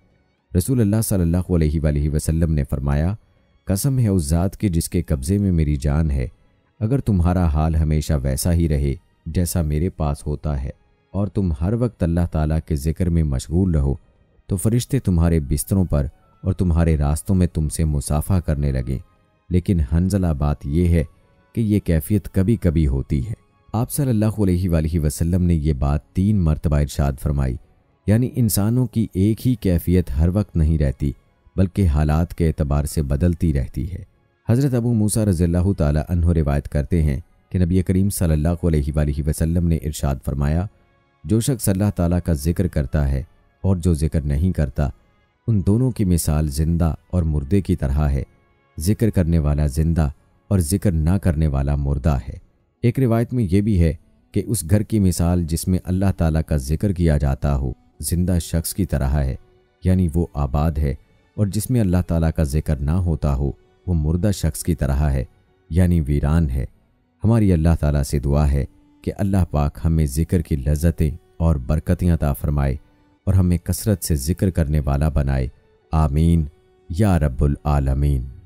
रसूलुल्लाह सल्लल्लाहु अलैहि वसल्लम ने फरमाया, कसम है उस ज़ात की जिसके कब्ज़े में मेरी जान है, अगर तुम्हारा हाल हमेशा वैसा ही रहे जैसा मेरे पास होता है और तुम हर वक्त अल्लाह ताला के ज़िक्र में मशगूल रहो, तो फरिश्ते तुम्हारे बिस्तरों पर और तुम्हारे रास्तों में तुमसे मुसाफ़ा करने लगे, लेकिन हंजला बात यह है कि ये कैफियत कभी कभी होती है। आप सल्लल्लाहु अलैहि वसल्लम ने यह बात 3 मरतबा इरशाद फरमाई, यानी इंसानों की एक ही कैफियत हर वक्त नहीं रहती बल्कि हालात के एतबार से बदलती रहती है। हज़रत अबू मूसा रज़ियल्लाहु ताला अन्हु रिवायत करते हैं कि नबी करीम सल्लल्लाहु अलैहि वसल्लम ने इरशाद फरमाया, जो शख्स अल्लाह ताला का जिक्र करता है और जो जिक्र नहीं करता, उन दोनों की मिसाल जिंदा और मुर्दे की तरह है। जिक्र करने वाला जिंदा और जिक्र ना करने वाला मुर्दा है। एक रिवायत में यह भी है कि उस घर की मिसाल जिसमें अल्लाह ताला का जिक्र किया जाता हो जिंदा शख्स की तरह है, यानी वो आबाद है, और जिसमें अल्लाह ताला का जिक्र ना होता हो वो मुर्दा शख्स की तरह है, यानी वीरान है। हमारी अल्लाह ताला से दुआ है कि अल्लाह पाक हमें जिक्र की लज्जतें और बरकतें अता फरमाए और हमें कसरत से जिक्र करने वाला बनाए। आमीन या रब्बुल आलमीन।